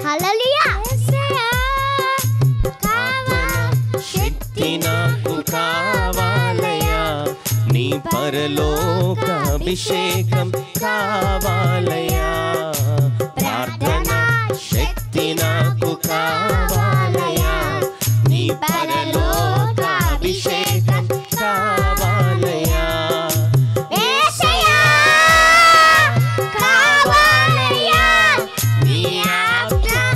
परलोकाभिषेकं कावालया प्रार्थना शक्तिना कावालया नी परलोकाभिषेकं कावालया कावालया नी आत्मा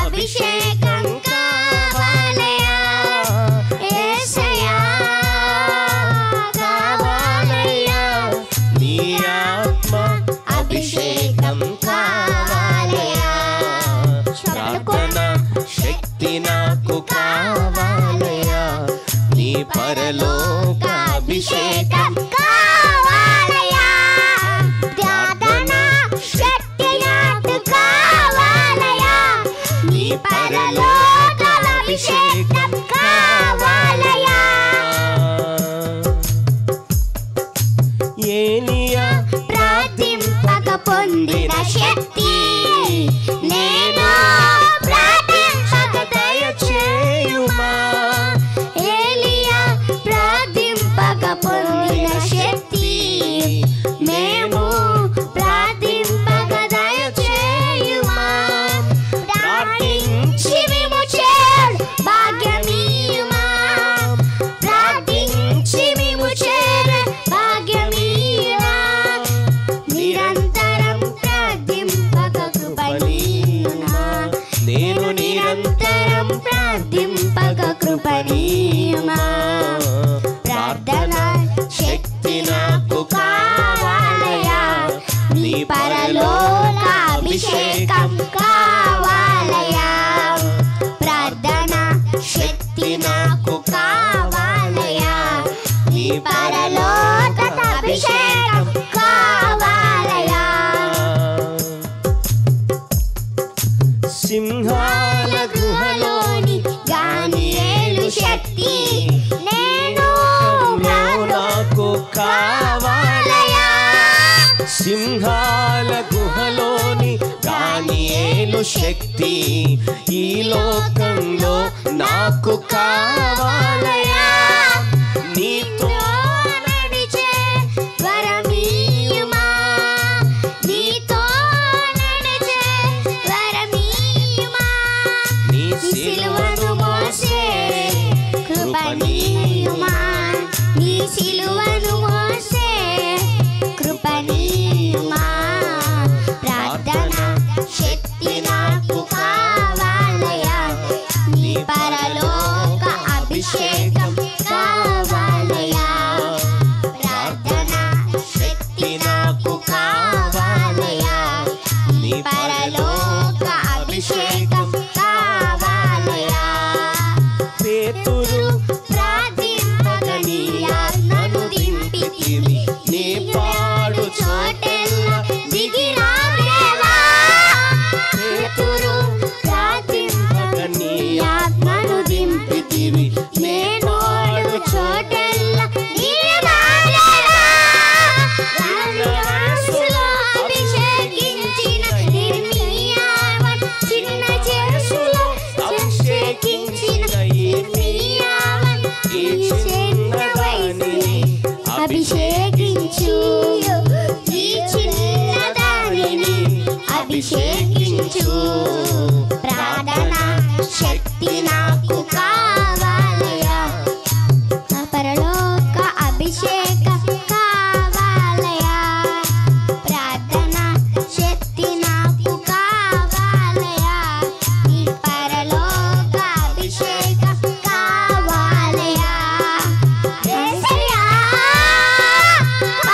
अभिषेकं कावालया नी परलोकाभिषेकं कावालया प्रार्थना शक्तिना कावालया नी परलोकाभिषेकं कावालया एलिया प्रार्थింపక పొందిన శక్తి నేను प्रार्थना शक्तिना कावालया नी परलोकाभिषेकं कावालया प्रार्थना शक्तिना कावालया नी परलोकाभिषेकं कावालया सिंहाल गृहलोनि दानियेलु शक्ति कावालया सिंहाल गुहलोनी दानियेलु शक्ति ई लोकंलो नाकु कावालया नीतो नडिचे वरमीयुमा नीतो नडिचे वरमीयुमा नी सिलुवनु मोसे कृपनीयुमा नी सिलुवनु परलोकाभिषेकं कावालया प्रार्थना शक्तिना कावालया नी परलोकाभिषेकं कावालया पेतुरु प्रार्थింపక నీ ఆత్మను దింపితివి నీ పాడు చోటెల్ల దిగినా దేవా पेतुरु अभिषेकिंचु प्रार्थना शक्तिना कावालया परलोक अभिषेक कावालया प्रार्थना शक्तिना कावालया नी परलोक अभिषेक कावालया अभिषेकं कावालया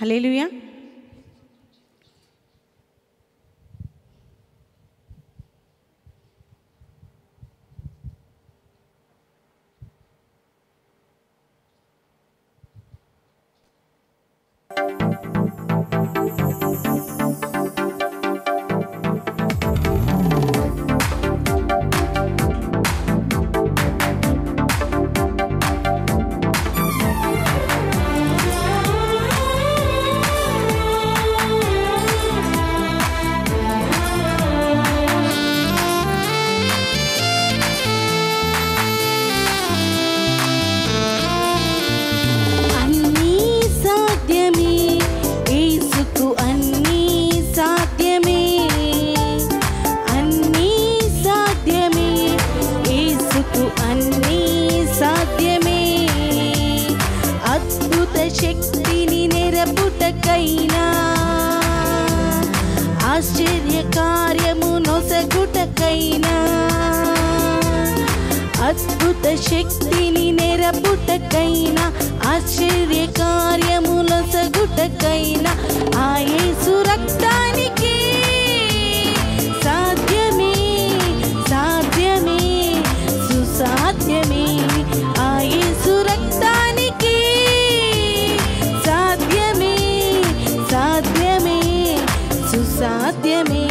हालेलुया। అద్భుత శక్తిని నిరపుటకైనా ఆశ్చర్య కార్యములసగుటకైనా ఆ యేసు రక్తానికి సాధ్యమే సాధ్యమే సుసాధ్యమే ఆ యేసు రక్తానికి సాధ్యమే సాధ్యమే సుసాధ్యమే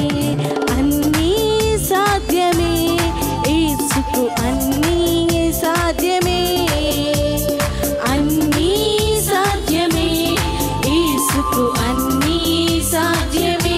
అన్నీ సాధ్యమే యేసుకు అన్నీ साध्यमे अन्नी साध्यमे ईसुको अन्नी साध्यमे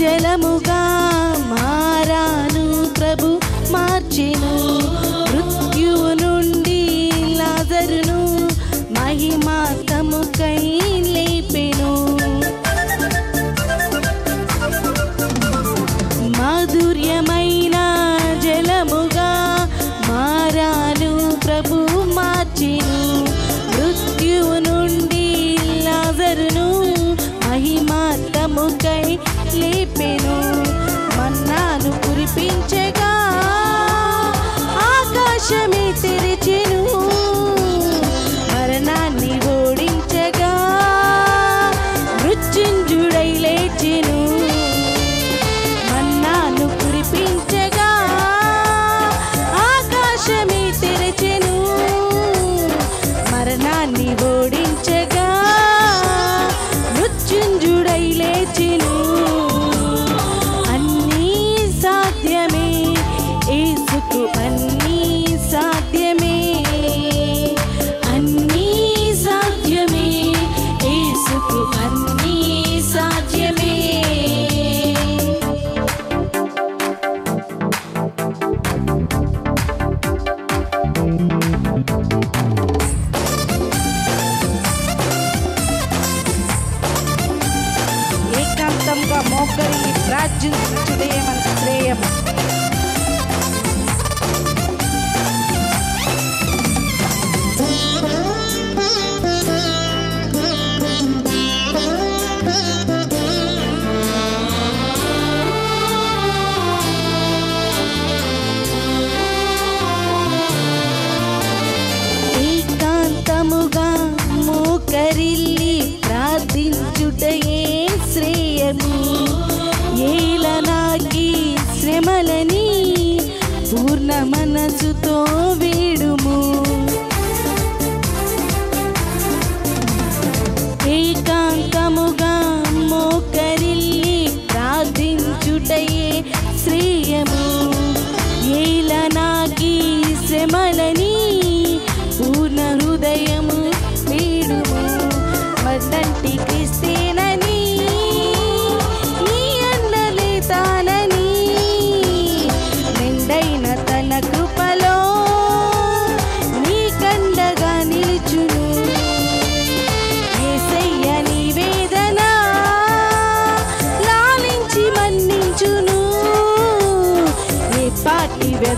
జలముగా మారాను ప్రభు మార్చెను మృత్యువు నుండి లాజరును మహిమాతముకై లేపెను మాధుర్యమైన జలముగా మారాను ప్రభు మార్చెను మృత్యువు నుండి లాజరును మహిమాతముకై లేపెను మన్నాను కురిపించగా ఆకాశమే తెరిచెను మరణాన్ని ఓడించగా మృత్యుంజుడై లేచెను మన్నాను కురిపించగా ఆకాశమే తెరిచెను మరణాన్ని ఓడించగా మృత్యుంజుడై లేచెను మనసుతో వీడుము ఏకాంతముగా మోకరిల్లి ప్రార్థించుటయే శ్రేయము ఏలనాకి శ్రమలని పూర్ణ హృదయము వీడుము మదంటి క్రీస్తేనని నీ అన్నలే తానని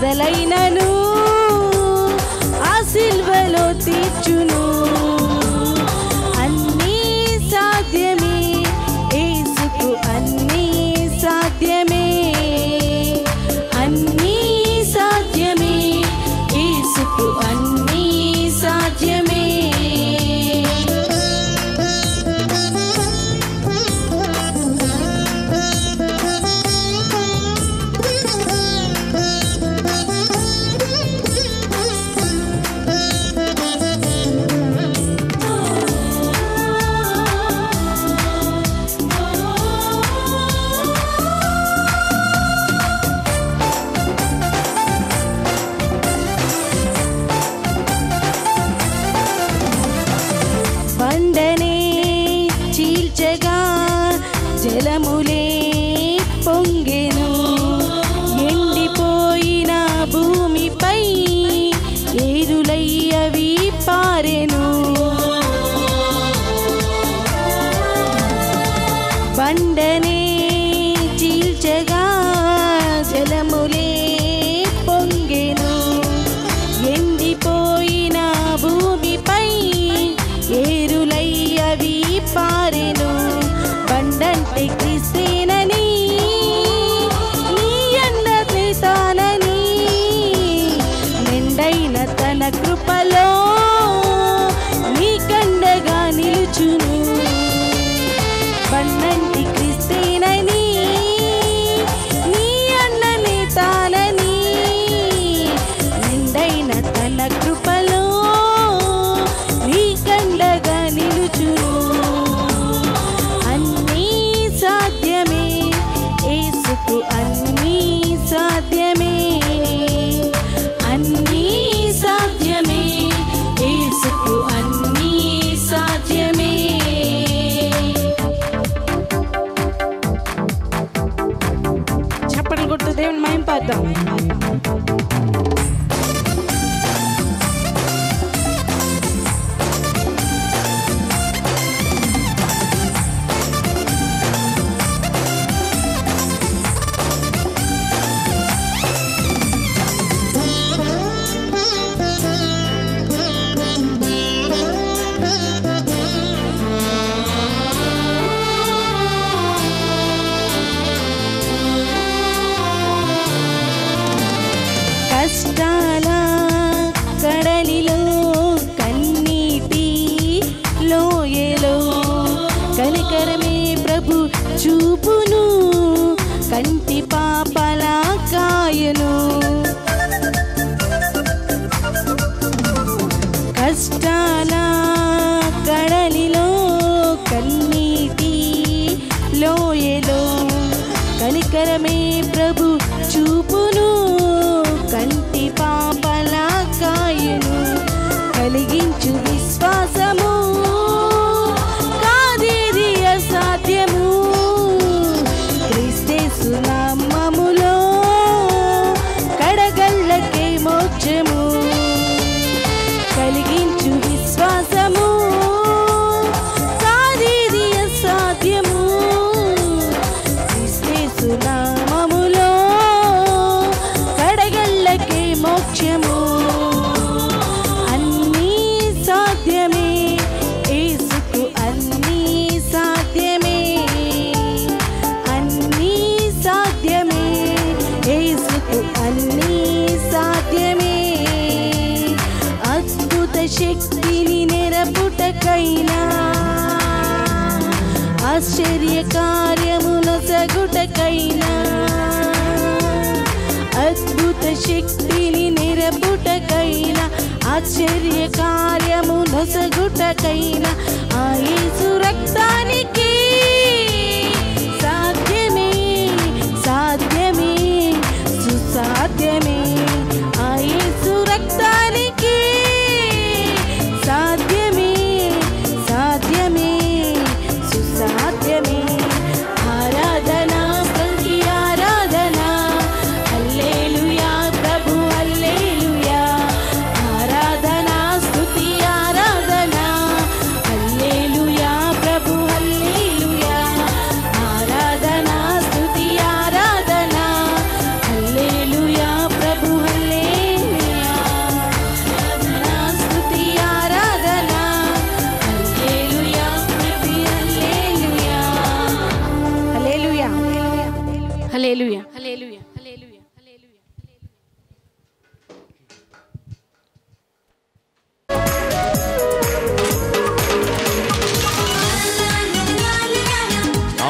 మొదలైనను ఆ సిల్వలో తీర్చును. అన్నీ సాధ్యమే యేసుకు, అన్నీ సాధ్యమే, అన్నీ సాధ్యమే యేసుకు, అన్నీ సాధ్యమే.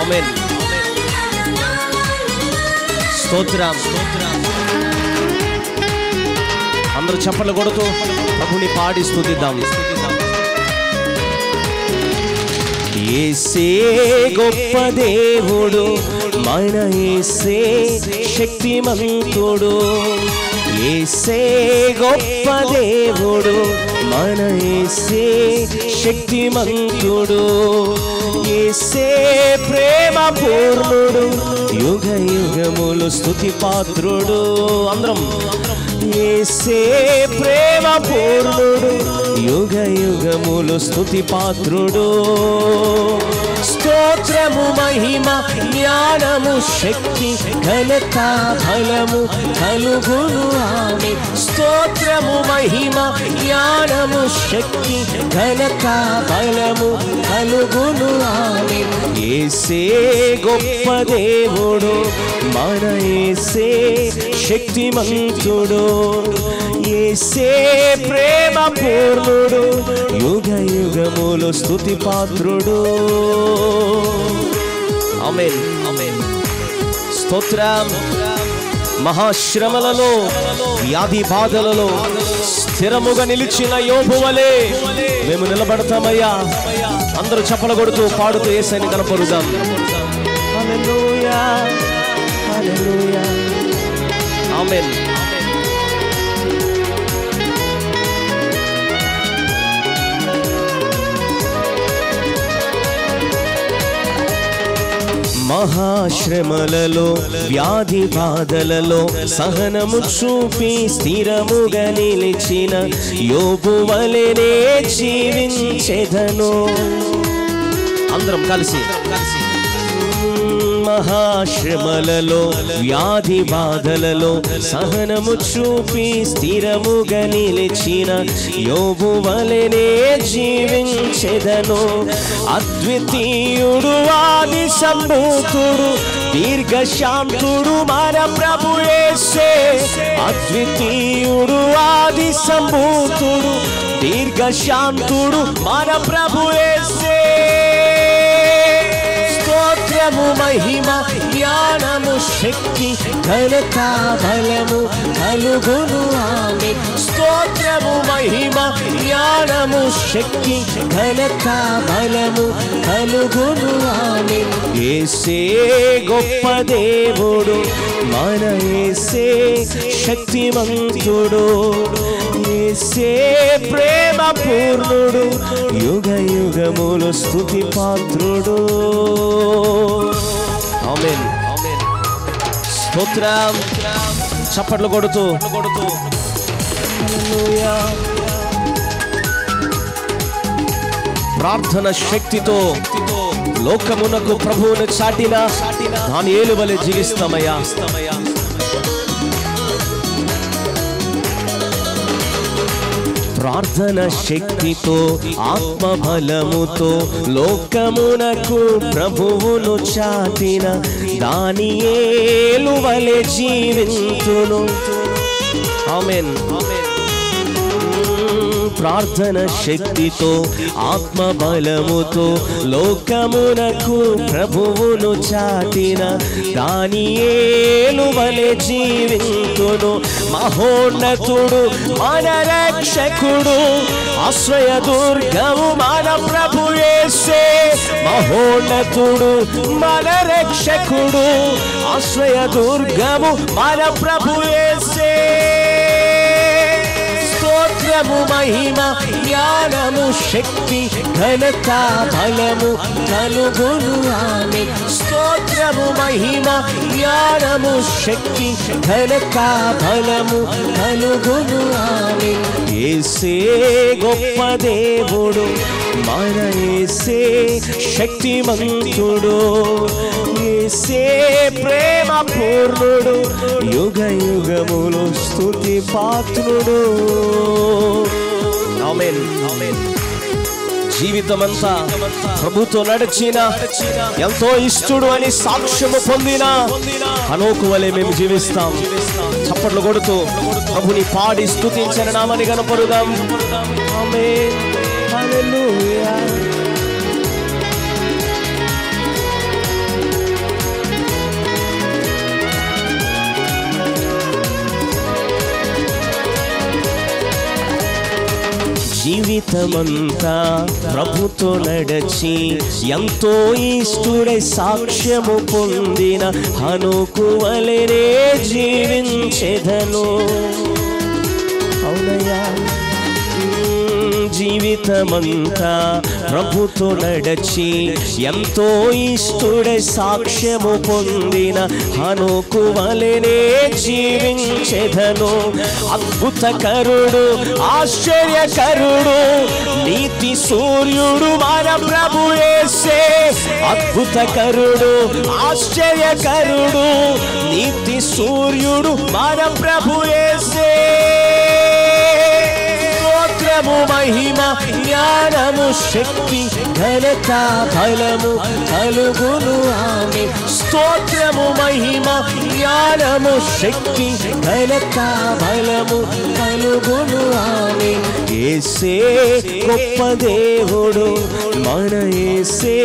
आमेन। స్తోత్రం అందరూ చప్పట్లు కొడుతూ ప్రభుని పాడి స్తుతిద్దాం। యేసే గొప్ప దేవుడు మన యేసే శక్తిమంతుడు యేసే గొప్ప దేవుడు మన యేసే శక్తిమంతుడు యేసే ప్రేమపూర్ణుడు యుగ యుగములు స్తుతి పాత్రుడు అందరం యేసే ప్రేమపూర్ణుడు యుగ యుగములు స్తుతి పాత్రుడు స్తోత్రము మహిమ జ్ఞానము శక్తి ఘనత బలము కలుగును ఆమె స్తోత్రము మహిమ జ్ఞానము శక్తి ఘనత బలము కలుగును ఆమె యేసే గొప్ప దేవుడు మన యేసే శక్తిమంతుడు యేసే ప్రేమపూర్ణుడు యుగ యుగములు స్తుతి పాత్రుడు ఆమేన్ ఆమేన్ స్తోత్రం మహాశ్రమలలో వ్యాధి బాధలలో స్థిరముగా నిలిచిన యోబువలే మేము నిలబడతామయ్యా। అందరూ చప్పట్లు కొడుతూ పాడుతూ యేసయ్యని కనపరుద్దాం। హల్లెలూయా హల్లెలూయా ఆమేన్। మహాశ్రమలలో వ్యాధి బాధలలో సహనము చూపి స్థిరముగా నిలిచిన యోబు వలెనే జీవించెదను అందరం కలిసి మహాశ్రమలలో వ్యాధి బాధలలో సహనము చూపి స్థిరముగా నిలిచిన యోబు వలెనే జీవించెదను అద్వితీయుడు ఆది సంభూతుడు దీర్ఘశాంతుడు మన ప్రభు యేసే అద్వితీయుడు ఆది సంభూతుడు దీర్ఘశాంతుడు మన ప్రభు యేసే స్తోత్రము మహిమ జ్ఞానము శక్తి ఘనత బలము కలుగును ఆమె స్తోత్రము మహిమ జ్ఞానము శక్తి ఘనత బలము కలుగును ఆమె యేసే గొప్ప దేవుడు మన యేసే శక్తిమంతుడు యేసే ప్రేమపూర్ణుడు యుగ యుగములు స్తుతి పాత్రుడు ఆమేన్ ఆమేన్ స్తోత్రం చప్పట్లు కొడుతూ హల్లెలూయా ప్రార్థన శక్తితో లోకమునకు ప్రభువును చాటిన దానియేలు వలె జీవిస్తామయ్యా। ప్రార్థన శక్తితో ఆత్మ బలముతో లోకమునకు ప్రభువును చాటిన దానియేలు వలె జీవించును ఆమేన్ ఆమేన్। ప్రార్థన శక్తితో ఆత్మ బలముతో లోకమునకు ప్రభువును చాటిన దానియేలు వలె జీవింతును మహోన్నతుడు మన రక్షకుడు ఆశ్రయ దుర్గము మన ప్రభు యేసే మహోన్నతుడు మన రక్షకుడు ఆశ్రయ దుర్గము మన ప్రభు యేసే స్తోత్రము మహిమ జ్ఞానము శక్తి ఘనత బలము కలుగును ఆమె స్తోత్రము మహిమ జ్ఞానము శక్తి ఘనత బలము కలుగును ఆమె యేసే గొప్ప దేవుడు మన యేసే శక్తిమంతుడు యేసే ప్రేమపూర్ణుడు యుగ యుగములు స్తుతి పాత్రుడు ఆమేన్ ఆమేన్। జీవితమంతా ప్రభుతో నడిచిన ఎంతో ఇష్టడు అని సాక్ష్యము పొందిన హనోకు వలె మేము జీవిస్తాం। చప్పట్లు కొడుతూ ప్రభుని పాడి స్తుతించిన నామని కనపరుదాం ఆమేన్ హల్లెలూయా। జీవితమంతా ప్రభుతో నడిచి ఎంతో ఇష్టడే సాక్ష్యము పొందిన హనోకు వలెనే జీవించెదను అవునయ్యా జీవితమంతా ప్రభుతో నడిచి ఎంతో ఇష్టడే సాక్ష్యము పొందిన హనోకు వలెనే జీవించెదను అద్భుతకరుడు ఆశ్చర్యకరుడు నీతి సూర్యుడు మన ప్రభు యేసే అద్భుతకరుడు ఆశ్చర్యకరుడు నీతి సూర్యుడు మన ప్రభు యేసే స్తోత్రము మహిమ జ్ఞానము శక్తి ఘనత బలము కలుగును ఆమె స్తోత్రము మహిమ జ్ఞానము శక్తి ఘనత బలము కలుగును ఆమె యేసే గొప్ప దేవుడు మన యేసే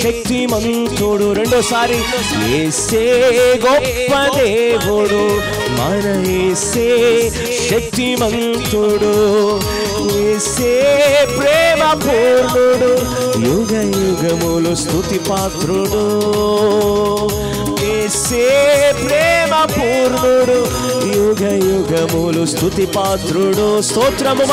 శక్తిమంతుడు రెండోసారి యేసే గొప్ప దేవుడు మన యేసే శక్తిమంతుడు యేసే ప్రేమ పూర్ణుడు యుగ యుగములు స్తుతి పాత్రుడు యేసే ప్రేమ పూర్ణుడు యుగ యుగములు స్తుతి పాత్రుడు స్తోత్రము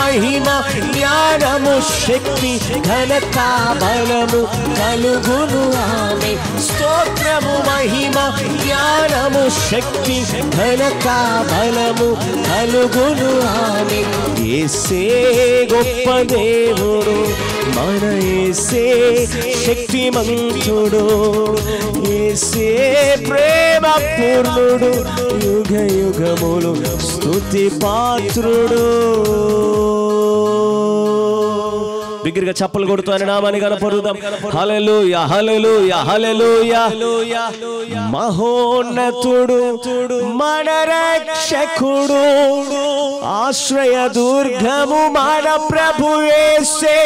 మహిమ జ్ఞానము శక్తి ఘనత బలము కలుగును ఆమె స్తోత్రము మహిమ జ్ఞానము శక్తి ఘనత బలము కలుగును ఆమె యేసే గొప్ప దేవుడు మన యేసే శక్తిమంతుడు యేసే ప్రేమ పూర్ణుడు యుగ యుగములు స్తుతి పాత్రుడు బిగ్గరగా చప్పలు కొడుతూ ఆయన నామాన్ని కనపరుద్దాం హల్లెలూయా హల్లెలూయా హల్లెలూయా మహోన్నతుడు మన రక్షకుడు ఆశ్రయ దుర్గము మన ప్రభు యేసే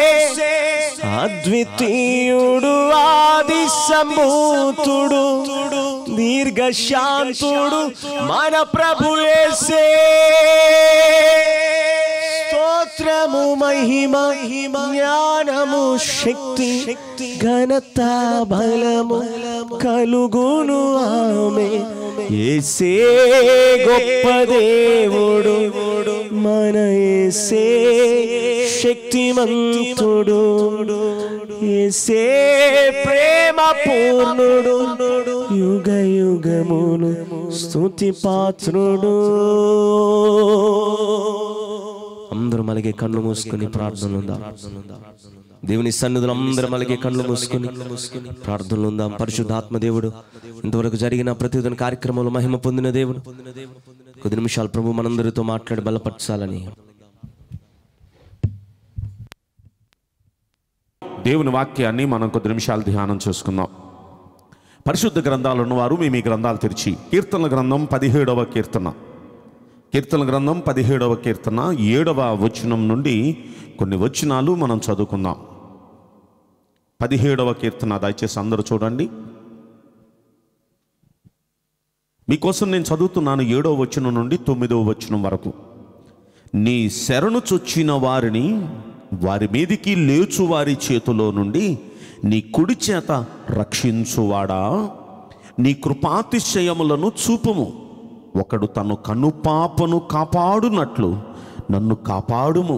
అద్వితీయుడు ఆది సంభూతుడు దీర్ఘశాంతుడు మన ప్రభు యేసే స్తోత్రము మహిమ జ్ఞానము శక్తి ఘనత బలము కలుగును ఆమె యేసే గొప్ప దేవుడు మన యేసే శక్తిమంతుడు యేసే ప్రేమ పూర్ణుడు యుగ యుగమును స్తుతి పాత్రుడు అందరూ మళ్ళీ కళ్ళు మూసుకుని ప్రార్థన ఉందాం దేవుని సన్నిధులు అందరూ మళ్ళీ కళ్ళు మూసుకుని ప్రార్థనలు ఉందాం పరిశుద్ధాత్మ దేవుడు ఇంతవరకు జరిగిన ప్రతిదిన కార్యక్రమంలో మహిమ పొందిన దేవుడు కొద్ది నిమిషాలు ప్రభు మనందరితో మాట్లాడి బలపరచాలని దేవుని వాక్యాన్ని మనం కొద్ది నిమిషాలు ధ్యానం చేసుకుందాం. పరిశుద్ధ గ్రంథాలు ఉన్నవారు మీ గ్రంథాలు తెరిచి కీర్తనల గ్రంథం 17వ కీర్తన కీర్తన 7వ వచనం నుండి కొన్ని వచనాలు మనం చదువుకుందాం. 17వ కీర్తన దయచేసి అందరూ చూడండి. మీకోసం నేను చదువుతున్నాను 7వ వచనం నుండి 9వ వచనం వరకు. నీ శరణు చొచ్చిన వారిని వారి మీదికి లేచు వారి చేతిలో నుండి నీ కుడి చేత రక్షించువాడా నీ కృపాతిశయములను చూపుము ఒకడు తను కనుపాపను కాపాడునట్లు నన్ను కాపాడుము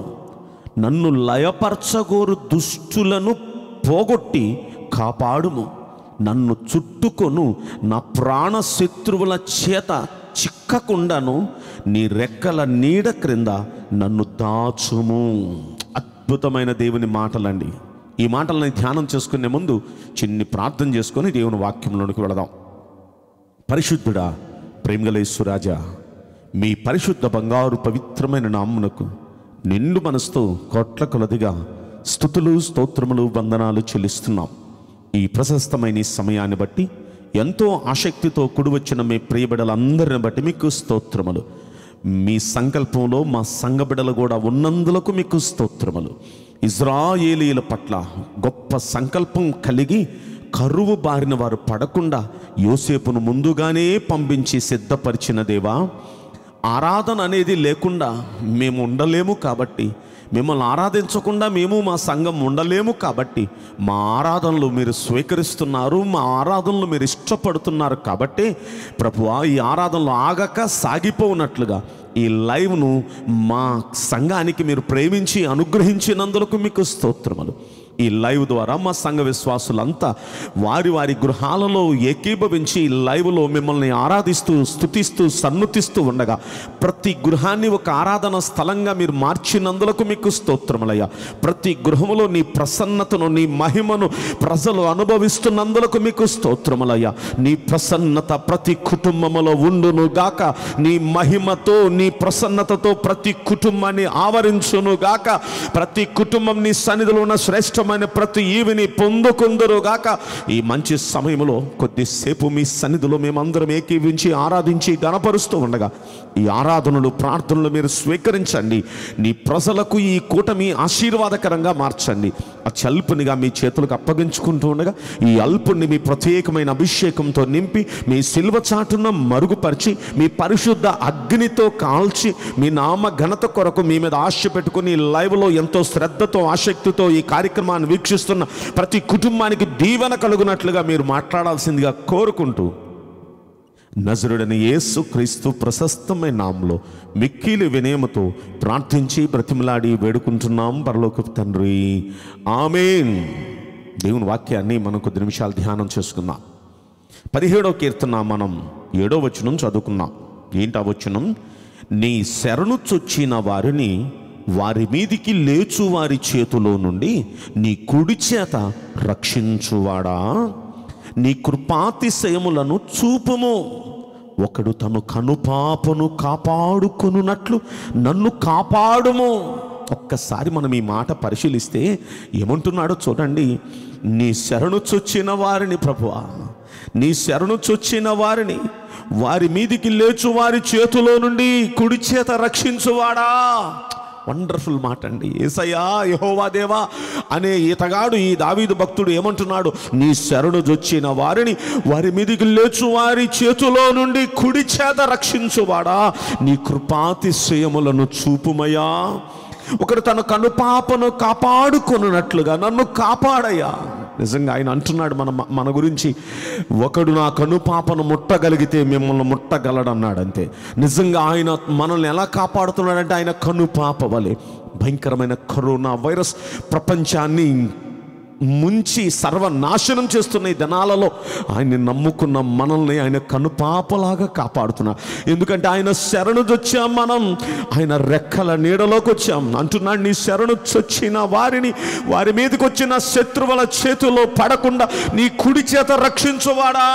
నన్ను లయపరచగోరు దుష్టులను పోగొట్టి కాపాడుము నన్ను చుట్టుకొను నా ప్రాణ శత్రువుల చేత చిక్కకుండాను నీ రెక్కల నీడ క్రింద నన్ను దాచుము. అద్భుతమైన దేవుని మాటలండి. ఈ మాటలని ధ్యానం చేసుకునే ముందు చిన్ని ప్రార్థన చేసుకొని దేవుని వాక్యంలోనికి వెళదాం. పరిశుద్ధుడా ప్రేమగలేశ్వరాజా, మీ పరిశుద్ధ బంగారు పవిత్రమైన నామమునకు నిండు మనసుతో కోట్ల కొలదిగా స్తుతులు స్తోత్రములు వందనాలు చెల్లిస్తున్నాం. ఈ ప్రశస్తమైన సమయాన్ని బట్టి ఎంతో ఆసక్తితో కూడివచ్చిన మీ ప్రియబిడలందరిని బట్టి మీకు స్తోత్రములు. మీ సంకల్పంలో మా సంఘ బిడలు కూడా ఉన్నందులకు మీకు స్తోత్రములు. ఇజ్రాయేలీల పట్ల గొప్ప సంకల్పం కలిగి కరువు బారిన వారు పడకుండా యోసేపును ముందుగానే పంపించి సిద్ధపరిచిన దేవా, ఆరాధన అనేది లేకుండా మేము ఉండలేము కాబట్టి, మిమ్మల్ని ఆరాధించకుండా మేము మా సంఘం ఉండలేము కాబట్టి, మా ఆరాధనలు మీరు స్వీకరిస్తున్నారు, మా ఆరాధనలు మీరు ఇష్టపడుతున్నారు కాబట్టి ప్రభువా ఈ ఆరాధనలు ఆగక సాగిపోనట్లుగా ఈ లైవ్ను మా సంఘానికి మీరు ప్రేమించి అనుగ్రహించినందుకు మీకు స్తోత్రములు. ఈ లైవ్ ద్వారా మా సంఘ విశ్వాసులంతా వారి వారి గృహాలలో ఏకీభవించి ఈ లైవ్లో మిమ్మల్ని ఆరాధిస్తూ స్తుతిస్తూ సన్నుతిస్తూ ఉండగా ప్రతి గృహాన్ని ఒక ఆరాధన స్థలంగా మీరు మార్చినందులకు మీకు స్తోత్రములయ్యా. ప్రతి గృహములో నీ ప్రసన్నతను నీ మహిమను ప్రజలు అనుభవిస్తున్నందులకు మీకు స్తోత్రములయ్యా. నీ ప్రసన్నత ప్రతి కుటుంబములో ఉండును గాక, నీ మహిమతో నీ ప్రసన్నతతో ప్రతి కుటుంబాన్ని ఆవరించును గాక, ప్రతి కుటుంబం నీ సన్నిధిలో ఉన్న శ్రేష్ఠ ప్రతి ఈవిని పొందుకుందరు గాక. ఈ మంచి సమయంలో కొద్దిసేపు మీ సన్నిధిలో మేమందరం ఏకీవించి ఆరాధించి గణపరుస్తూ ఉండగా ఈ ఆరాధనలు ప్రార్థనలు మీరు స్వీకరించండి. నీ ప్రజలకు ఈ కూటమి ఆశీర్వాదకరంగా మార్చండి. ఆ చల్పునిగా మీ చేతులకు అప్పగించుకుంటూ ఉండగా ఈ అల్పుని మీ ప్రత్యేకమైన అభిషేకంతో నింపి మీ శిల్వ చాటున మరుగుపరిచి మీ పరిశుద్ధ అగ్నితో కాల్చి మీ నామ ఘనత కొరకు మీ మీద ఆశ పెట్టుకుని లైవ్లో ఎంతో శ్రద్ధతో ఆసక్తితో ఈ కార్యక్రమాన్ని వీక్షిస్తున్న ప్రతి కుటుంబానికి దీవెన కలుగునట్లుగా మీరు మాట్లాడాల్సిందిగా కోరుకుంటూ నజరుడైన యేసు క్రీస్తు ప్రశస్తమైన నామములో మిక్కిలి వినయముతో ప్రార్థించి బ్రతిమలాడి వేడుకుంటున్నాం పరలోకపు తండ్రి, ఆమేన్. దేవుని వాక్యాన్ని మనం కొద్ది నిమిషాలు ధ్యానం చేసుకుందాం. 17వ కీర్తన మనం 7వ వచనం చదువుకున్నాం. ఏంటా వచనం? నీ శరణు చొచ్చిన వారిని వారి మీదికి లేచు వారి చేతిలో నుండి నీ కుడి చేత రక్షించువాడా, నీ కృపాతిశయములను చూపుము. ఒకడు తను కనుపాపను కాపాడుకొనున్నట్లు నన్ను కాపాడుము. ఒక్కసారి మనం ఈ మాట పరిశీలిస్తే ఏమంటున్నాడో చూడండి. నీ శరణు చొచ్చిన వారిని ప్రభువా, నీ శరణు చొచ్చిన వారిని వారి మీదికి లేచు వారి చేతిలో నుండి కుడి చేత రక్షించువాడా. వండర్ఫుల్ మాట అండి. ఏసయ్యా యెహోవా దేవా అనే ఈతగాడు ఈ దావీదు భక్తుడు ఏమంటున్నాడు? నీ శరణు జొచ్చిన వారిని వారి మీదికి లేచు వారి చేతిలో నుండి కుడి చేత రక్షించువాడా, నీ కృపాతిశయములను చూపుమయ్యా. ఒకడు తన కనుపాపను కాపాడుకొనున్నట్లుగా నన్ను కాపాడయ్యా. నిజంగా ఆయన అంటున్నాడు మన గురించి, ఒకడు నా కనుపాపను ముట్టగలిగితే మిమ్మల్ని ముట్టగలడన్నాడు. అంతే. నిజంగా ఆయన మనల్ని ఎలా కాపాడుతున్నాడంటే ఆయన కనుపాప వలె భయంకరమైన కరోనా వైరస్ ప్రపంచాన్ని ముంచి సర్వనాశనం చేస్తున్న ఈ దినాలలో ఆయన్ని నమ్ముకున్న మనల్ని ఆయన కనుపాపలాగా కాపాడుతున్నాడు. ఎందుకంటే ఆయన శరణు చొచ్చాం మనం, ఆయన రెక్కల నీడలోకి వచ్చాం అంటున్నాడు. నీ శరణు చొచ్చిన వారిని వారి మీదకి వచ్చిన శత్రువుల చేతిలో పడకుండా నీ కుడి చేత రక్షించువాడా,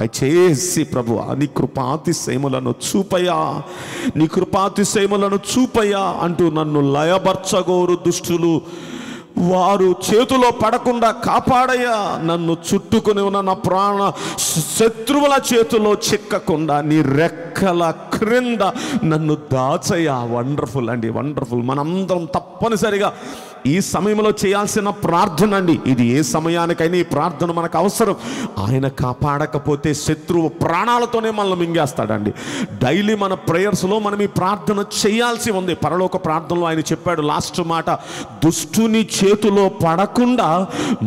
దయచేసి ప్రభువా నీ కృపాతిశయములను చూపయా, నీ కృపాతిశయములను చూపయా అంటూ నన్ను లయబర్చగోరు దుష్టులు వారు చేతిలో పడకుండా కాపాడయ్యా. నన్ను చుట్టుకుని ఉన్న నా ప్రాణ శత్రువుల చేతిలో చిక్కకుండా నీ రెక్కల క్రింద నన్ను దాచయ్యా. వండర్ఫుల్ అండి, వండర్ఫుల్. మనందరం తప్పనిసరిగా ఈ సమయంలో చేయాల్సిన ప్రార్థన అండి ఇది. ఏ సమయానికైనా ఈ ప్రార్థన మనకు అవసరం. ఆయన కాపాడకపోతే శత్రువు ప్రాణాలతోనే మనల్ని మింగేస్తాడండి. డైలీ మన ప్రేయర్స్లో మనం ఈ ప్రార్థన చేయాల్సి ఉంది. పరలోక ప్రార్థనలో ఆయన చెప్పాడు లాస్ట్ మాట, దుష్టుని చేతిలో పడకుండా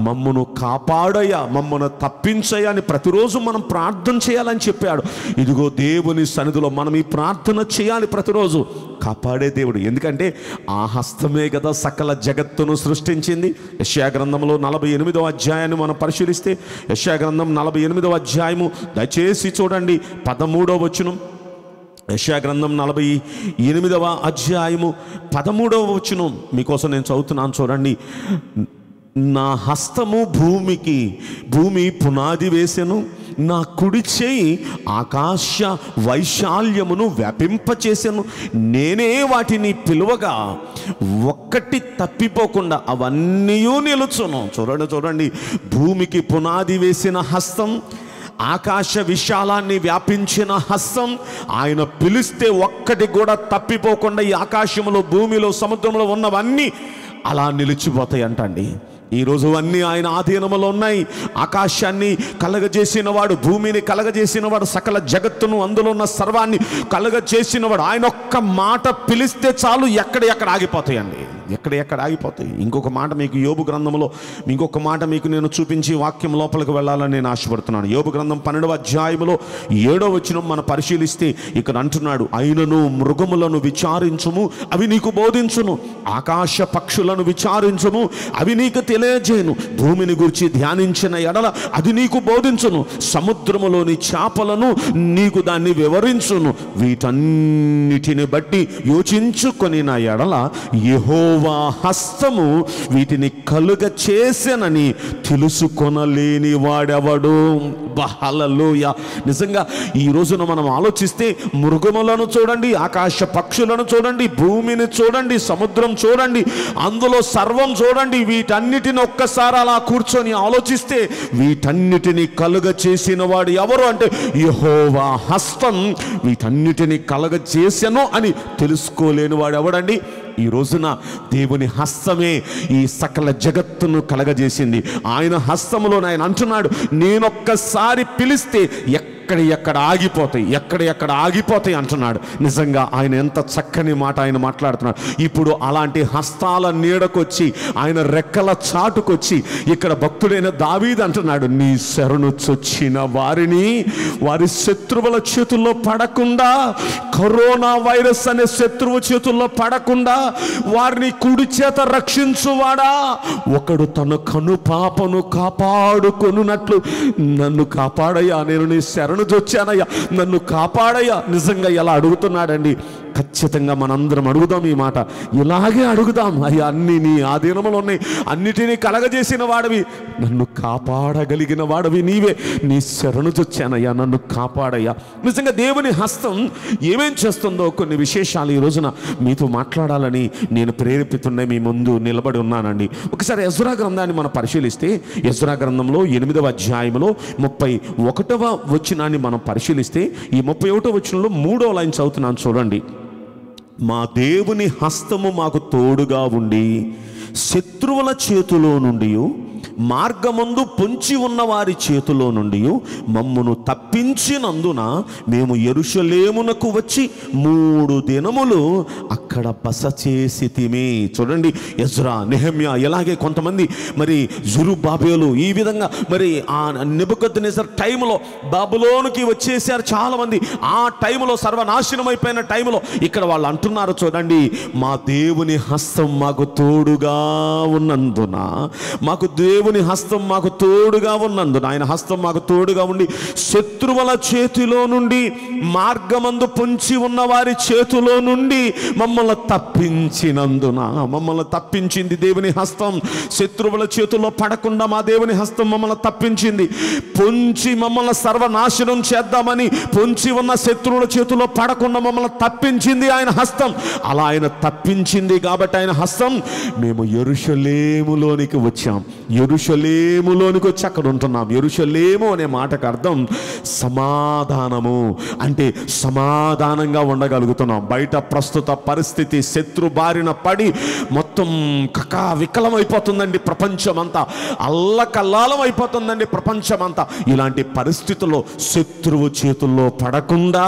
మమ్మను కాపాడయ్యా, మమ్మను తప్పించయ్యా అని ప్రతిరోజు మనం ప్రార్థన చేయాలని చెప్పాడు. ఇదిగో దేవుని సన్నిధిలో మనం ఈ ప్రార్థన చేయాలి ప్రతిరోజు. కాపాడే దేవుడు, ఎందుకంటే ఆ హస్తమే కదా సకల జగత్తును సృష్టించింది. యెషయా గ్రంథంలో 48వ అధ్యాయాన్ని మనం పరిశీలిస్తే, యెషయా గ్రంథం 48వ అధ్యాయము దయచేసి చూడండి 13వ వచనం. యెషయా గ్రంథం 48వ అధ్యాయము 13వ వచనం మీకోసం నేను చదువుతున్నాను చూడండి. నా హస్తము భూమికి భూమి పునాది వేసెను, నా కుడి చేయి ఆకాశ వైశాల్యమును వ్యాపింపచేసాను. నేనే వాటిని పిలువగా ఒక్కటి తప్పిపోకుండా అవన్నీ నిలుచును. చూడండి చూడండి, భూమికి పునాది వేసిన హస్తం, ఆకాశ విశాలాన్ని వ్యాపించిన హస్తం. ఆయన పిలిస్తే ఒక్కటి కూడా తప్పిపోకుండా ఈ ఆకాశములో భూమిలో సముద్రంలో ఉన్నవన్నీ అలా నిలిచిపోతాయి అంటండి. अभी आयन आधीनములో ఉన్నాయి ఆకాశాన్ని కలగజేసినవాడు భూమిని కలగజేసినవాడు సకల జగత్తును అందులో ఉన్న సర్వాన్ని కలగజేసినవాడు ఆయన ఒక్క మాట పిలిస్తే చాలు ఎక్కడ ఆగిపోతాయండి ఎక్కడ ఆగిపోతాయి ఇంకొక మాట మీకు యోబు గ్రంథములో ఇంకొక మాట మీకు నేను చూపించి వాక్యం లోపలికి వెళ్ళాలని నేను ఆశపడుతున్నాను యోబు గ్రంథం 12వ అధ్యాయములో 7వ వచనం మనం పరిశీలిస్తే ఇక్కడ అంటున్నాడు ఆయనను మృగములను విచారించుము అవి నీకు బోధించును ఆకాశ పక్షులను విచారించుము అవి నీకు తెలియజేయును భూమిని గురించి ధ్యానించిన ఎడల అది నీకు బోధించును సముద్రములోని చేపలను నీకు దాన్ని వివరించును వీటన్నిటిని బట్టి యోచించుకొని నా ఎడల యెహోవా హస్తము వీటిని కలుగ చేసెనని తెలుసుకొనలేని వాడెవడు హల్లెలూయా నిజంగా ఈ రోజున మనం ఆలోచిస్తే మృగములను చూడండి ఆకాశ పక్షులను చూడండి భూమిని చూడండి సముద్రం చూడండి అందులో సర్వం చూడండి వీటన్నిటిని ఒక్కసారి అలా కూర్చొని ఆలోచిస్తే వీటన్నిటిని కలుగ చేసిన వాడు ఎవరు అంటే యెహోవా హస్తం వీటన్నిటిని కలుగ చేసెను అని తెలుసుకోలేని వాడు ఎవడండి ఈ రోజున దేవుని హస్తమే ఈ సకల జగత్తును కలగజేసింది ఆయన హస్తములో ఆయన అంటున్నాడు నేనొక్కసారి పిలిస్తే ఎక్కడ ఆగిపోతాయి అంటున్నాడు నిజంగా ఆయన ఎంత చక్కని మాట ఆయన మాట్లాడుతున్నాడు ఇప్పుడు అలాంటి హస్తాల నీడకొచ్చి ఆయన రెక్కల చాటుకొచ్చి ఇక్కడ భక్తుడైన దావీదు అంటున్నాడు నీ శరణు చొచ్చిన వారిని వారి శత్రువుల చేతుల్లో పడకుండా కరోనా వైరస్ అనే శత్రువు చేతుల్లో పడకుండా వారిని కుడి చేత రక్షించువాడా ఒకడు తన కనుపాపను కాపాడుకొనున్నట్లు నన్ను కాపాడయ్యా నేను నీ శరణు వచ్చానయ్యా నన్ను కాపాడయ్యా నిజంగా ఎలా అడుగుతున్నాడండి ఖచ్చితంగా మనందరం అడుగుదాం ఈ మాట ఇలాగే అడుగుదాం అయ్యా అన్ని నీ ఆధీనములో ఉన్నాయి అన్నిటినీ కలగజేసిన వాడివి నన్ను కాపాడగలిగిన వాడివి నీవే నీ శరణు చొచ్చానయ్యా నన్ను కాపాడయ్యా నిజంగా దేవుని హస్తం ఏమేం చేస్తుందో కొన్ని విశేషాలు ఈ రోజున మీతో మాట్లాడాలని నేను ప్రేరేపితున్నే మీ ముందు నిలబడి ఉన్నానండి ఒకసారి ఎజ్రా గ్రంథాన్ని మనం పరిశీలిస్తే ఎజ్రా గ్రంథంలో 8వ అధ్యాయంలో 31వ వచనాన్ని మనం పరిశీలిస్తే ఈ 31వ వచనంలో 3వ లైన్ చదువుతున్నాను చూడండి మా దేవుని హస్తము మాకు తోడుగా ఉండి శత్రువుల చేతిలో నుండి మార్గమందు పొంచి ఉన్న వారి చేతిలో నుండి మమ్మను తప్పించినందున మేము యెరూషలేమునకు వచ్చి 3 దినములు అక్కడ బస చేసితిమి చూడండి ఎజ్రా నెహెమ్యా ఇలాగే కొంతమంది మరి జెరుబ్బాబెలు ఈ విధంగా మరి ఆ నెబుకద్నెజర్ టైంలో బబులోనుకి వచ్చేసారు చాలామంది ఆ టైంలో సర్వనాశనం అయిపోయిన టైంలో ఇక్కడ వాళ్ళు అంటున్నారు చూడండి మా దేవుని హస్తం మాకు తోడుగా ఉన్నందున దేవుని హస్తం మాకు తోడుగా ఉన్నందున ఆయన హస్తం మాకు తోడుగా ఉండి శత్రువుల చేతిలో నుండి మార్గమందు పొంచి ఉన్న వారి చేతిలో నుండి మమ్మల్ని తప్పించింది దేవుని హస్తం శత్రువుల చేతుల్లో పడకుండా మా దేవుని హస్తం మమ్మల్ని తప్పించింది పొంచి మమ్మల్ని సర్వనాశనం చేద్దామని పొంచి ఉన్న శత్రువుల చేతుల్లో పడకుండా మమ్మల్ని తప్పించింది ఆయన హస్తం అలా ఆయన తప్పించింది కాబట్టి ఆయన హస్తం మేము యెరూషలేములోనికి వచ్చాం యెరూషలేములోనికి వచ్చి అక్కడ ఉంటున్నాం యెరూషలేము అనే మాటకు అర్థం సమాధానము అంటే సమాధానంగా ఉండగలుగుతున్నాం బయట ప్రస్తుత పరిస్థితి శత్రు బారిన పడి మొత్తం కకా వికలం అయిపోతుందండి ప్రపంచమంతా అల్లకల్లాలం అయిపోతుందండి ప్రపంచమంతా ఇలాంటి పరిస్థితుల్లో శత్రువు చేతుల్లో పడకుండా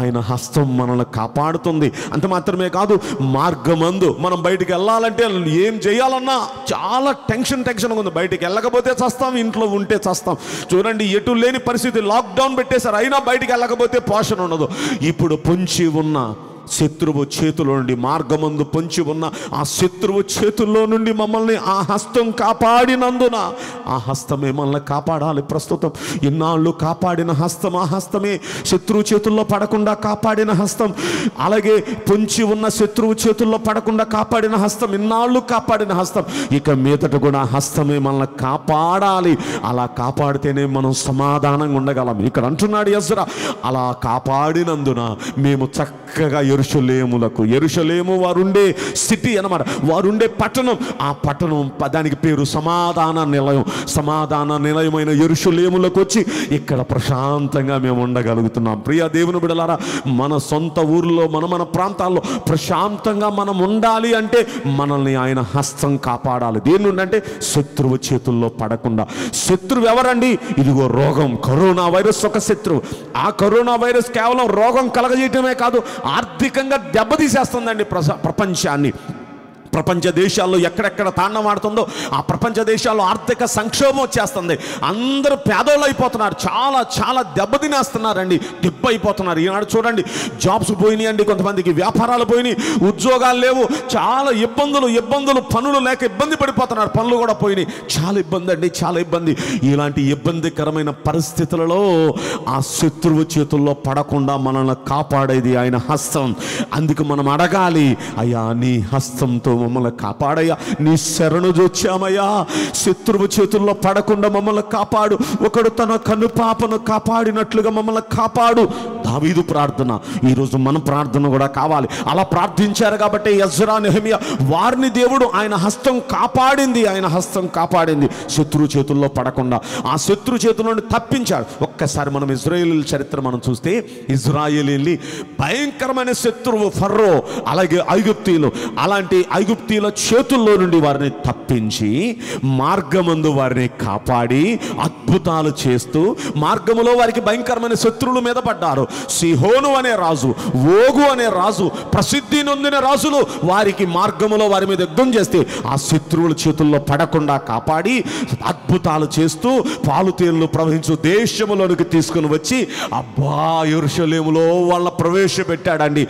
ఆయన హస్తం మనల్ని కాపాడుతుంది అంత మాత్రమే కాదు మార్గమందు మనం బయటికి వెళ్ళాలంటే ఏం చేయాలన్నా చాలా టెన్షన్గా ఉంది బయటికి వెళ్ళకపోతే చస్తాం ఇంట్లో ఉంటే చస్తాం చూడండి ఎటు లేని పరిస్థితి లాక్డౌన్ పెట్టేశారు అయినా బయటికి వెళ్ళకపోతే పోషణ ఉండదు ఇప్పుడు పొంచి ఉన్న శత్రువు చేతుల్లో నుండి మార్గమందు పొంచి ఉన్న ఆ శత్రువు చేతుల్లో నుండి మమ్మల్ని ఆ హస్తం కాపాడినందున ఆ హస్తమే మనల్ని కాపాడాలి ప్రస్తుతం ఇన్నాళ్ళు కాపాడిన హస్తం ఆ హస్తమే శత్రువు చేతుల్లో పడకుండా కాపాడిన హస్తం అలాగే పొంచి ఉన్న శత్రువు చేతుల్లో పడకుండా కాపాడిన హస్తం ఇన్నాళ్ళు కాపాడిన హస్తం ఇక మీదట కూడా హస్తమే మనల్ని కాపాడాలి అలా కాపాడితేనే మనం సమాధానంగా ఉండగలం ఇక్కడ అంటున్నాడు యెజ్రా అలా కాపాడినందున మేము చక్కగా యెరూషలేము వారుండే సిటీ అన్నమాట వారుండే పట్టణం ఆ పట్టణం దానికి పేరు సమాధాన నిలయం సమాధాన నిలయమైన యెరూషలేములోకి వచ్చి ఇక్కడ ప్రశాంతంగా మేము ఉండగలుగుతున్నాం. ప్రియ దేవుని బిడ్డలారా, మన సొంత ఊర్లో మన ప్రాంతాల్లో ప్రశాంతంగా మనం ఉండాలి అంటే మనల్ని ఆయన హస్తం కాపాడాలి. దేని నుండి అంటే శత్రువు చేతుల్లో పడకుండా. శత్రువు ఎవరండి? ఇదిగో రోగం, కరోనా వైరస్ ఒక శత్రువు. ఆ కరోనా వైరస్ కేవలం రోగం కలగజేయటమే కాదు, ఆర్థికంగా దెబ్బతీసేస్తుందండి ప్రపంచాన్ని. ప్రపంచ దేశాల్లో ఎక్కడెక్కడ తాండవాడుతుందో ఆ ప్రపంచ దేశాల్లో ఆర్థిక సంక్షోభం వచ్చేస్తుంది. అందరూ పేదోళ్ళు అయిపోతున్నారు, చాలా చాలా దెబ్బతినేస్తున్నారండి, దెబ్బ అయిపోతున్నారు. ఈనాడు చూడండి జాబ్స్ పోయినాయండి, కొంతమందికి వ్యాపారాలు పోయినాయి, ఉద్యోగాలు లేవు, చాలా ఇబ్బందులు పనులు లేక ఇబ్బంది పడిపోతున్నారు, పనులు కూడా పోయినాయి, చాలా ఇబ్బంది అండి, చాలా ఇబ్బంది. ఇలాంటి ఇబ్బందికరమైన పరిస్థితులలో ఆ శత్రువు చేతుల్లో పడకుండా మనల్ని కాపాడేది ఆయన హస్తం. అందుకు మనం అడగాలి, అయ్యా నీ హస్తంతో మమ్మల్ని కాపాడయ్యా, నీ శరణు జొచ్చామయ్యా, శత్రువు చేతుల్లో పడకుండా మమ్మల్ని కాపాడు, ఒకడు తన కనుపాపను కాపాడినట్లుగా మమ్మల్ని కాపాడు. దావీదు ప్రార్థన ఈరోజు మన ప్రార్థన కూడా కావాలి. అలా ప్రార్థించారు కాబట్టి ఎజ్రా, నెహెమియా వారిని దేవుడు ఆయన హస్తం కాపాడింది, ఆయన హస్తం కాపాడింది శత్రువు చేతుల్లో పడకుండా, ఆ శత్రు చేతుల నుండి తప్పించాడు. ఒక్కసారి మనం ఇజ్రాయేల్ చరిత్ర మనం చూస్తే, ఇజ్రాయేల్ వెళ్ళి భయంకరమైన శత్రువు ఫరో, అలాగే ఐగుప్తీయులు, అలాంటి ఐగుప్తీల చేతుల్లో నుండి వారిని తప్పించి మార్గమందు వారిని కాపాడి అద్భుతాలు చేస్తూ మార్గములో వారికి భయంకరమైన శత్రువుల మీద పడ్డారు. సిహోను అనే రాజు, ఓగు అనే రాజు, ప్రసిద్ధి నొందిన రాజులు వారికి మార్గములో వారి మీద యుద్ధం చేస్తే ఆ శత్రువుల చేతుల్లో పడకుండా కాపాడి అద్భుతాలు చేస్తూ పాలు తేళ్లు ప్రవహించు దేశములోనికి తీసుకుని వచ్చి అబ్బా యెరూషలేములో వాళ్ళ ప్రవేశపెట్టాడండి.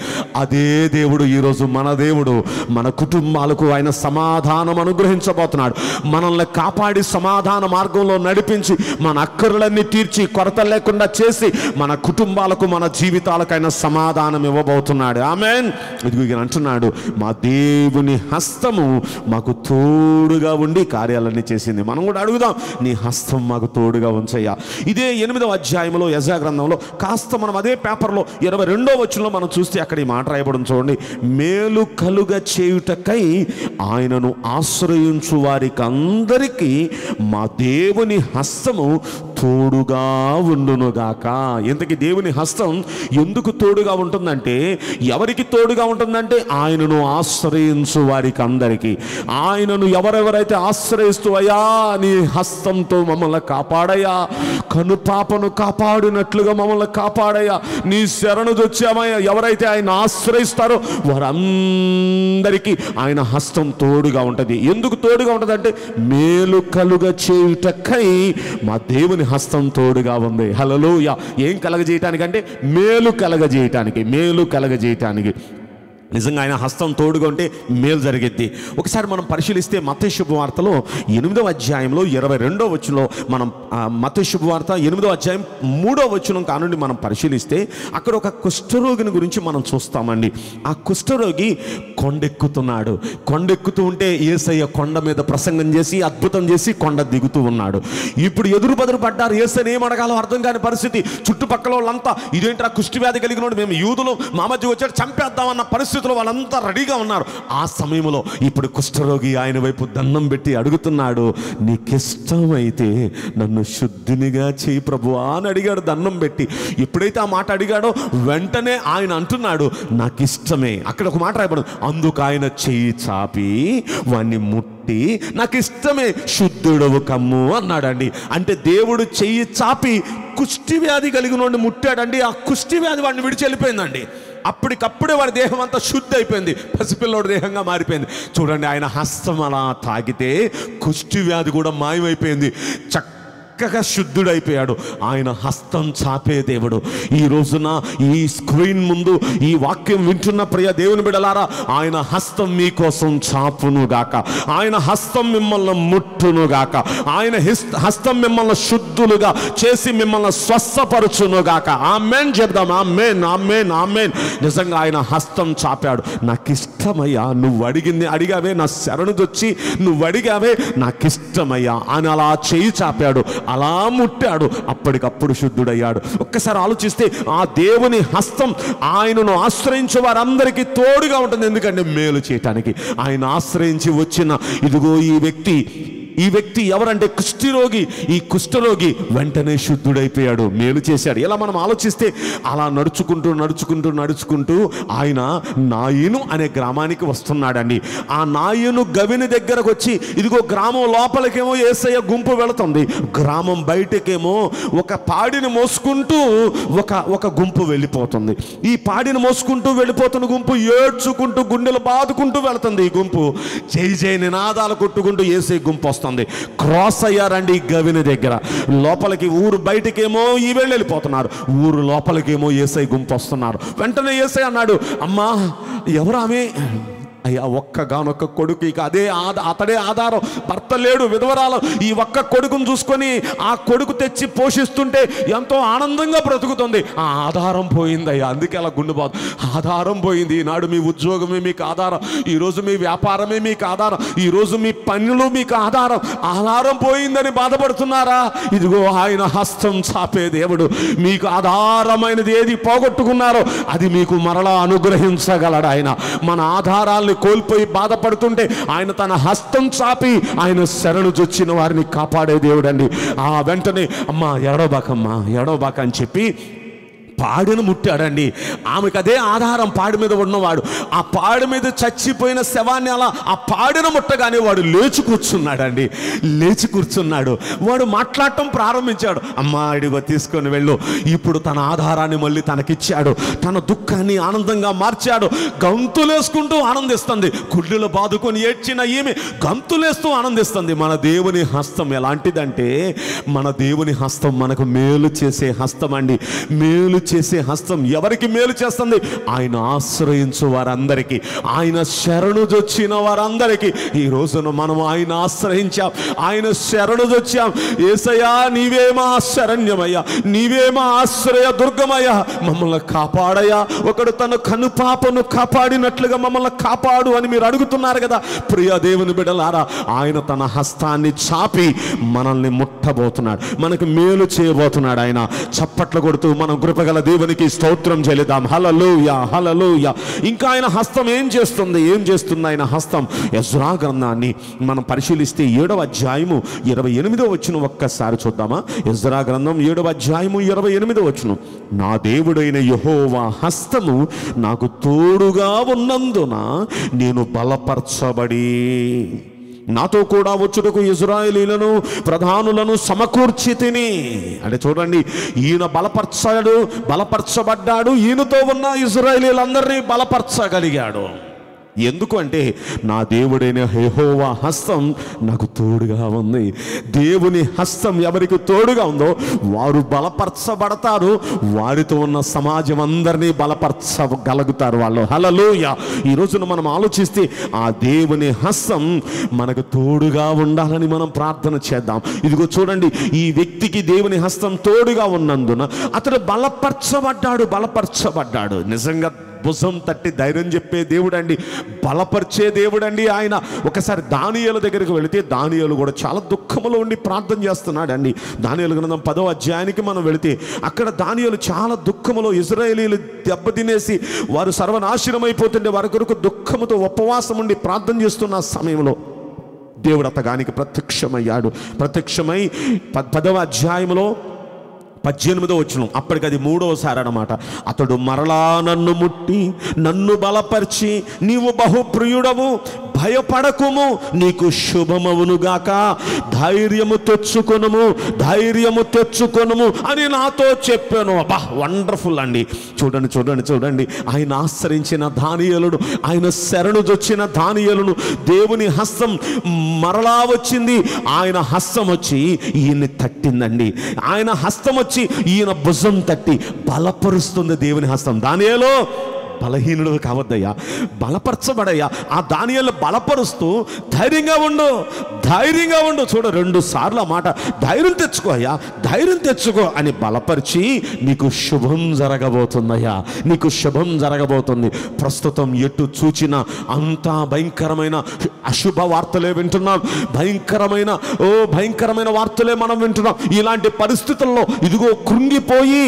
అదే దేవుడు ఈరోజు మన దేవుడు మన కుటుంబాలకు ఆయన సమాధానం అనుగ్రహించబోతున్నాడు. మనల్ని కాపాడి సమాధాన మార్గంలో నడిపించి మన అక్కర్లన్నీ తీర్చి కొరత లేకుండా చేసి మన కుటుంబాలకు మన జీవితాలకు ఆయన సమాధానం ఇవ్వబోతున్నాడు. ఆమెన్. ఇదిగో ఈయన అంటున్నాడు, మా దేవుని హస్తము మాకు తోడుగా ఉండి కార్యాలన్నీ చేసింది. మనం కూడా అడుగుదాం, నీ హస్తం మాకు తోడుగా ఉంచయ్యా. ఇదే 8వ అధ్యాయంలో యెషయా గ్రంథంలో కాస్త మనం అదే పేపర్లో 22వ వచనంలో మనం చూస్తే అక్కడ ఈ మాట రాయబడి చూడండి, మేలు కలుగ చేయుటకై ఆయనను ఆశ్రయించు వారికి అందరికీ మా దేవుని హస్తము తోడుగా ఉండునుగాక. ఇంతకీ దేవుని హస్తం ఎందుకు తోడుగా ఉంటుందంటే, ఎవరికి తోడుగా ఉంటుందంటే ఆయనను ఆశ్రయించు వారికి అందరికీ. ఆయనను ఎవరెవరైతే ఆశ్రయిస్తూ అయ్యా నీ హస్తంతో మమ్మల్ని కాపాడయ్యా, కనుపాపను కాపాడినట్లుగా మమ్మల్ని కాపాడయ్యా, నీ శరణు దొచ్చామయ్యా, ఎవరైతే ఆయన ఆశ్రయిస్తారో వారందరికీ ఆయన హస్తం తోడుగా ఉంటుంది. ఎందుకు తోడుగా ఉంటుందంటే మేలు కలుగ చేయుటకై మా దేవుని హస్తం తోడుగా ఉంది. హల్లెలూయా. ఏం కలగజేయటానికంటే మేలు కలగజేయటానికి, మేలు కలగజేయటానికి. నిజంగా ఆయన హస్తం తోడుగా ఉంటే మేలు జరిగిద్ది. ఒకసారి మనం పరిశీలిస్తే మత్తయి శుభవార్తలో 8వ అధ్యాయంలో 22వ వచనంలో మనం మత్తయి శుభవార్త 8వ అధ్యాయం 3వ వచనం కానుండి మనం పరిశీలిస్తే అక్కడ ఒక కుష్ఠరోగిని గురించి మనం చూస్తామండి. ఆ కుష్ఠరోగి కొండెక్కుతున్నాడు. కొండెక్కుతూ ఉంటే యేసయ్య కొండ మీద ప్రసంగం చేసి అద్భుతం చేసి కొండ దిగుతూ ఉన్నాడు. ఇప్పుడు ఎదురు బదురు పడ్డారు, యేసయ్యని ఏం అడగాలో అర్థం కాని పరిస్థితి. చుట్టుపక్కల వాళ్ళంతా ఇదేంటా కుష్ఠవ్యాధి కలిగిన వాడు, మేము యూదులు, మా మధ్య వచ్చాడు, చంపేద్దామన్న పరిస్థితి. వాళ్ళంతా రెడీగా ఉన్నారు. ఆ సమయంలో ఇప్పుడు కుష్ఠరోగి ఆయన వైపు దండం పెట్టి అడుగుతున్నాడు, నీకిష్టమైతే నన్ను శుద్ధినిగా చేయి ప్రభువా అని అడిగాడు దండం పెట్టి. ఎప్పుడైతే ఆ మాట అడిగాడో వెంటనే ఆయన అంటున్నాడు నాకిష్టమే. అక్కడ ఒక మాట రాయబడింది, అందుకు ఆయన చేయి చాపి వాణ్ణి ముట్టి నాకు ఇష్టమే శుద్ధుడవు కమ్ము అన్నాడండి. అంటే దేవుడు చెయ్యి చాపి కుష్ఠవ్యాధి కలిగిన వాడిని ముట్టాడండి. ఆ కుష్ఠవ్యాధి వాడిని విడిచి వెళ్ళిపోయిందండి. అప్పటికప్పుడే వాడి దేహం అంతా శుద్ధి అయిపోయింది, పసిపిల్లోడి దేహంగా మారిపోయింది. చూడండి, ఆయన హస్తం అలా తాకితే కుష్ఠవ్యాధి కూడా మాయమైపోయింది, చక్కగా శుద్ధుడైపోయాడు. ఆయన హస్తం చాపే దేవుడు. ఈ రోజున ఈ స్క్రీన్ ముందు ఈ వాక్యం వింటున్న ప్రియ దేవుని బిడలారా, ఆయన హస్తం మీకోసం చాపునుగాక, ఆయన హస్తం మిమ్మల్ని ముట్టునుగాక, ఆయన హస్తం మిమ్మల్ని శుద్ధులుగా చేసి మిమ్మల్ని స్వస్థపరచునుగాక. ఆమేన్ చెప్దాం. ఆమేన్, ఆమేన్, ఆమేన్. నిజంగా ఆయన హస్తం చాపాడు. నాకిష్టమయ్యా, నువ్వు అడిగింది అడిగావే, నా శరణుదొచ్చి నువ్వు అడిగావే, నాకిష్టమయ్యా అని అలా చేయి చాపాడు, అలా ముట్టాడు, అప్పటికప్పుడు శుద్ధుడయ్యాడు. ఒక్కసారి ఆలోచిస్తే ఆ దేవుని హస్తం ఆయనను ఆశ్రయించే వారందరికీ తోడుగా ఉంటుంది. ఎందుకంటే మేలు చేయటానికి ఆయన ఆశ్రయించి వచ్చిన ఇదిగో ఈ వ్యక్తి ఈ వ్యక్తి ఎవరంటే కుష్ఠరోగి. ఈ కుష్ఠరోగి వెంటనే శుద్ధుడైపోయాడు, మేలు చేశాడు. ఇలా మనం ఆలోచిస్తే అలా నడుచుకుంటూ నడుచుకుంటూ నడుచుకుంటూ ఆయన నాయను అనే గ్రామానికి వస్తున్నాడండి. ఆ నాయను గవిని దగ్గరకు వచ్చి, ఇదిగో గ్రామం లోపలికేమో యేసయ్య గుంపు వెళుతుంది, గ్రామం బయటకేమో ఒక పాడిని మోసుకుంటూ ఒక గుంపు వెళ్ళిపోతుంది. ఈ పాడిని మోసుకుంటూ వెళ్ళిపోతున్న గుంపు ఏడ్చుకుంటూ గుండెలు బాదుకుంటూ వెళుతుంది. ఈ గుంపు జై జై నినాదాలు కొట్టుకుంటూ యేసయ్య గుంపు వస్తుంది. క్రాస్ అయ్యారండి గవిని దగ్గర. లోపలికి ఊరు బయటకేమో ఈ వెళ్ళి వెళ్ళిపోతున్నారు, ఊరు లోపలికేమో యేసయ్య గుంపు వస్తున్నారు. వెంటనే యేసయ్య అన్నాడు, అమ్మా ఎవరామే? అయ్యా ఒక్కగానొక్క కొడుకు, ఇక అదే అతడే ఆధారం, భర్త లేడు, విధవరాలు. ఈ ఒక్క కొడుకును చూసుకొని ఆ కొడుకు తెచ్చి పోషిస్తుంటే ఎంతో ఆనందంగా బ్రతుకుతుంది. ఆ ఆధారం పోయింది అయ్యా, అందుకే అలా గుండెబాదు. ఆధారం పోయింది. ఈనాడు మీ ఉద్యోగమే మీకు ఆధారం, ఈరోజు మీ వ్యాపారమే మీకు ఆధారం, ఈరోజు మీ పనులు మీకు ఆధారం. ఆధారం పోయిందని బాధపడుతున్నారా? ఇదిగో ఆయన హస్తం చాపే దేవుడు. మీకు ఆధారమైనది ఏది పోగొట్టుకున్నారో అది మీకు మరలా అనుగ్రహించగలడు. ఆయన మన ఆధారాలను కోల్పోయి బాధపడుతుంటే ఆయన తన హస్తం చాపి ఆయన శరణు చొచ్చిన వారిని కాపాడే దేవుడండి. ఆ వెంటనే అమ్మా ఎడవబాకమ్మా ఎడవబాక అని చెప్పి పాడిని ముట్టాడండి. ఆమెకు అదే ఆధారం, పాడి మీద ఉన్నవాడు. ఆ పాడి మీద చచ్చిపోయిన శవాన్ని అలా ఆ పాడిని ముట్టగానే వాడు లేచి కూర్చున్నాడండి. లేచి కూర్చున్నాడు, వాడు మాట్లాడటం ప్రారంభించాడు. అమ్మా ఇడిగో తీసుకొని వెళ్ళు. ఇప్పుడు తన ఆధారాన్ని మళ్ళీ తనకిచ్చాడు, తన దుఃఖాన్ని ఆనందంగా మార్చాడు. గంతులేసుకుంటూ ఆనందిస్తుంది. గుడ్డెలు బాదుకొని ఏడ్చిన ఈమె గంతులేస్తూ ఆనందిస్తుంది. మన దేవుని హస్తం ఎలాంటిదంటే, మన దేవుని హస్తం మనకు మేలు చేసే హస్తం అండి. మేలు చేసే హస్తం ఎవరికి మేలు చేస్తుంది? ఆయన ఆశ్రయించు వారందరికీ, ఆయన శరణుజొచ్చిన వారందరికీ. ఈ రోజున మనం ఆయన ఆశ్రయించాం, ఆయన శరణుజొచ్చాం. యేసయ్యా నీవేమా శరణ్యమయ్యా, నీవేమా ఆశ్రయ దుర్గమయ్యా, మమ్మల్ని కాపాడయ్యా. ఒకడు తన కనుపాపను కాపాడినట్లుగా మమ్మల్ని కాపాడు అని మీరు అడుగుతున్నారు కదా. ప్రియ దేవుని బిడ్డలారా, ఆయన తన హస్తాన్ని చాపి మనల్ని ముట్టబోతున్నాడు, మనకు మేలు చేయబోతున్నాడు. ఆయన చప్పట్లు కొడుతూ మనం కృపగల దేవునికి స్తోత్రం చెల్లిద్దాం. హల్లెలూయా హల్లెలూయా. ఇంకా ఆయన హస్తం ఏం చేస్తుంది ఆయన హస్తం? ఎజ్రా గ్రంథాన్ని మనం పరిశీలిస్తే 7వ అధ్యాయము 28వ వచనం ఒక్కసారి చూద్దామా. ఎజ్రా గ్రంథం 7వ అధ్యాయము 28వ వచనం. నా దేవుడైన యెహోవా హస్తము నాకు తోడుగా ఉన్నందున నేను బలపరచబడి నాతో కూడా వచ్చుటకు ఇజ్రాయేలీలను ప్రధానులను సమకూర్చి తిని. అంటే చూడండి, ఈయన బలపరచబడ్డాడు, ఈయనతో ఉన్న ఇజ్రాయేలీలందరినీ బలపరచగలిగాడు. ఎందుకంటే నా దేవుడైన యెహోవా హస్తం నాకు తోడుగా ఉంది. దేవుని హస్తం ఎవరికి తోడుగా ఉందో వారు బలపరచబడతారు, వారితో ఉన్న సమాజం అందరినీ బలపరచగలుగుతారు వాళ్ళు. హల్లెలూయా. ఈ రోజున మనం ఆలోచిస్తే ఆ దేవుని హస్తం మనకు తోడుగా ఉండాలని మనం ప్రార్థన చేద్దాం. ఇదిగో చూడండి, ఈ వ్యక్తికి దేవుని హస్తం తోడుగా ఉన్నందున అతడు బలపరచబడ్డాడు. నిజంగా భుజం తట్టి ధైర్యం చెప్పే దేవుడండి, బలపరిచే దేవుడండి ఆయన. ఒకసారి దానియేలు దగ్గరికి వెళితే, దానియేలు కూడా చాలా దుఃఖంలో ఉండి ప్రార్థన చేస్తున్నాడు అండి. దానియేలు గ్రంథం 10వ అధ్యాయానికి మనం వెళితే అక్కడ దానియేలు చాలా దుఃఖంలో, ఇజ్రాయేలీలు దెబ్బతినేసి వారు సర్వనాశనమైపోతుండే వారి కొరకు దుఃఖంతో ఉపవాసం ఉండి ప్రార్థన చేస్తున్న సమయంలో దేవుడు అతగానికి ప్రత్యక్షమయ్యాడు. ప్రత్యక్షమై 10వ అధ్యాయంలో 18వ వచనం, అప్పటికి అది 3వసారి అన్నమాట. అతడు మరలా నన్ను ముట్టి నన్ను బలపరిచి, నీవు బహుప్రియుడవు, భయపడకుము, నీకు శుభమవునుగాక, ధైర్యము తెచ్చుకొనుము అని నాతో చెప్పాను. అబ్బా వండర్ఫుల్ అండి. చూడండి ఆయన ఆశ్రయించిన దానియేలును, ఆయన శరణుజొచ్చిన దానియేలును దేవుని హస్తం మరలా వచ్చింది. ఆయన హస్తం వచ్చి ఈయన్ని తట్టిందండి. ఆయన హస్తం వచ్చి ఈయన భుజం తట్టి బలపరుస్తుంది దేవుని హస్తం. దానియేలు బలహీనుడు కావద్దయ్యా, బలపరచబడయ్యా. ఆ దానియేలు బలపరుస్తూ ధైర్యంగా ఉండు. చూడు 2 సార్లు ఆ మాట, ధైర్యం తెచ్చుకో అయ్యా, ధైర్యం తెచ్చుకో అని బలపరిచి నీకు శుభం జరగబోతుంది. ప్రస్తుతం ఎటు చూచినా అంతా భయంకరమైన అశుభ వార్తలే వింటున్నాం, భయంకరమైన వార్తలే మనం వింటున్నాం. ఇలాంటి పరిస్థితుల్లో ఇదిగో కృంగిపోయి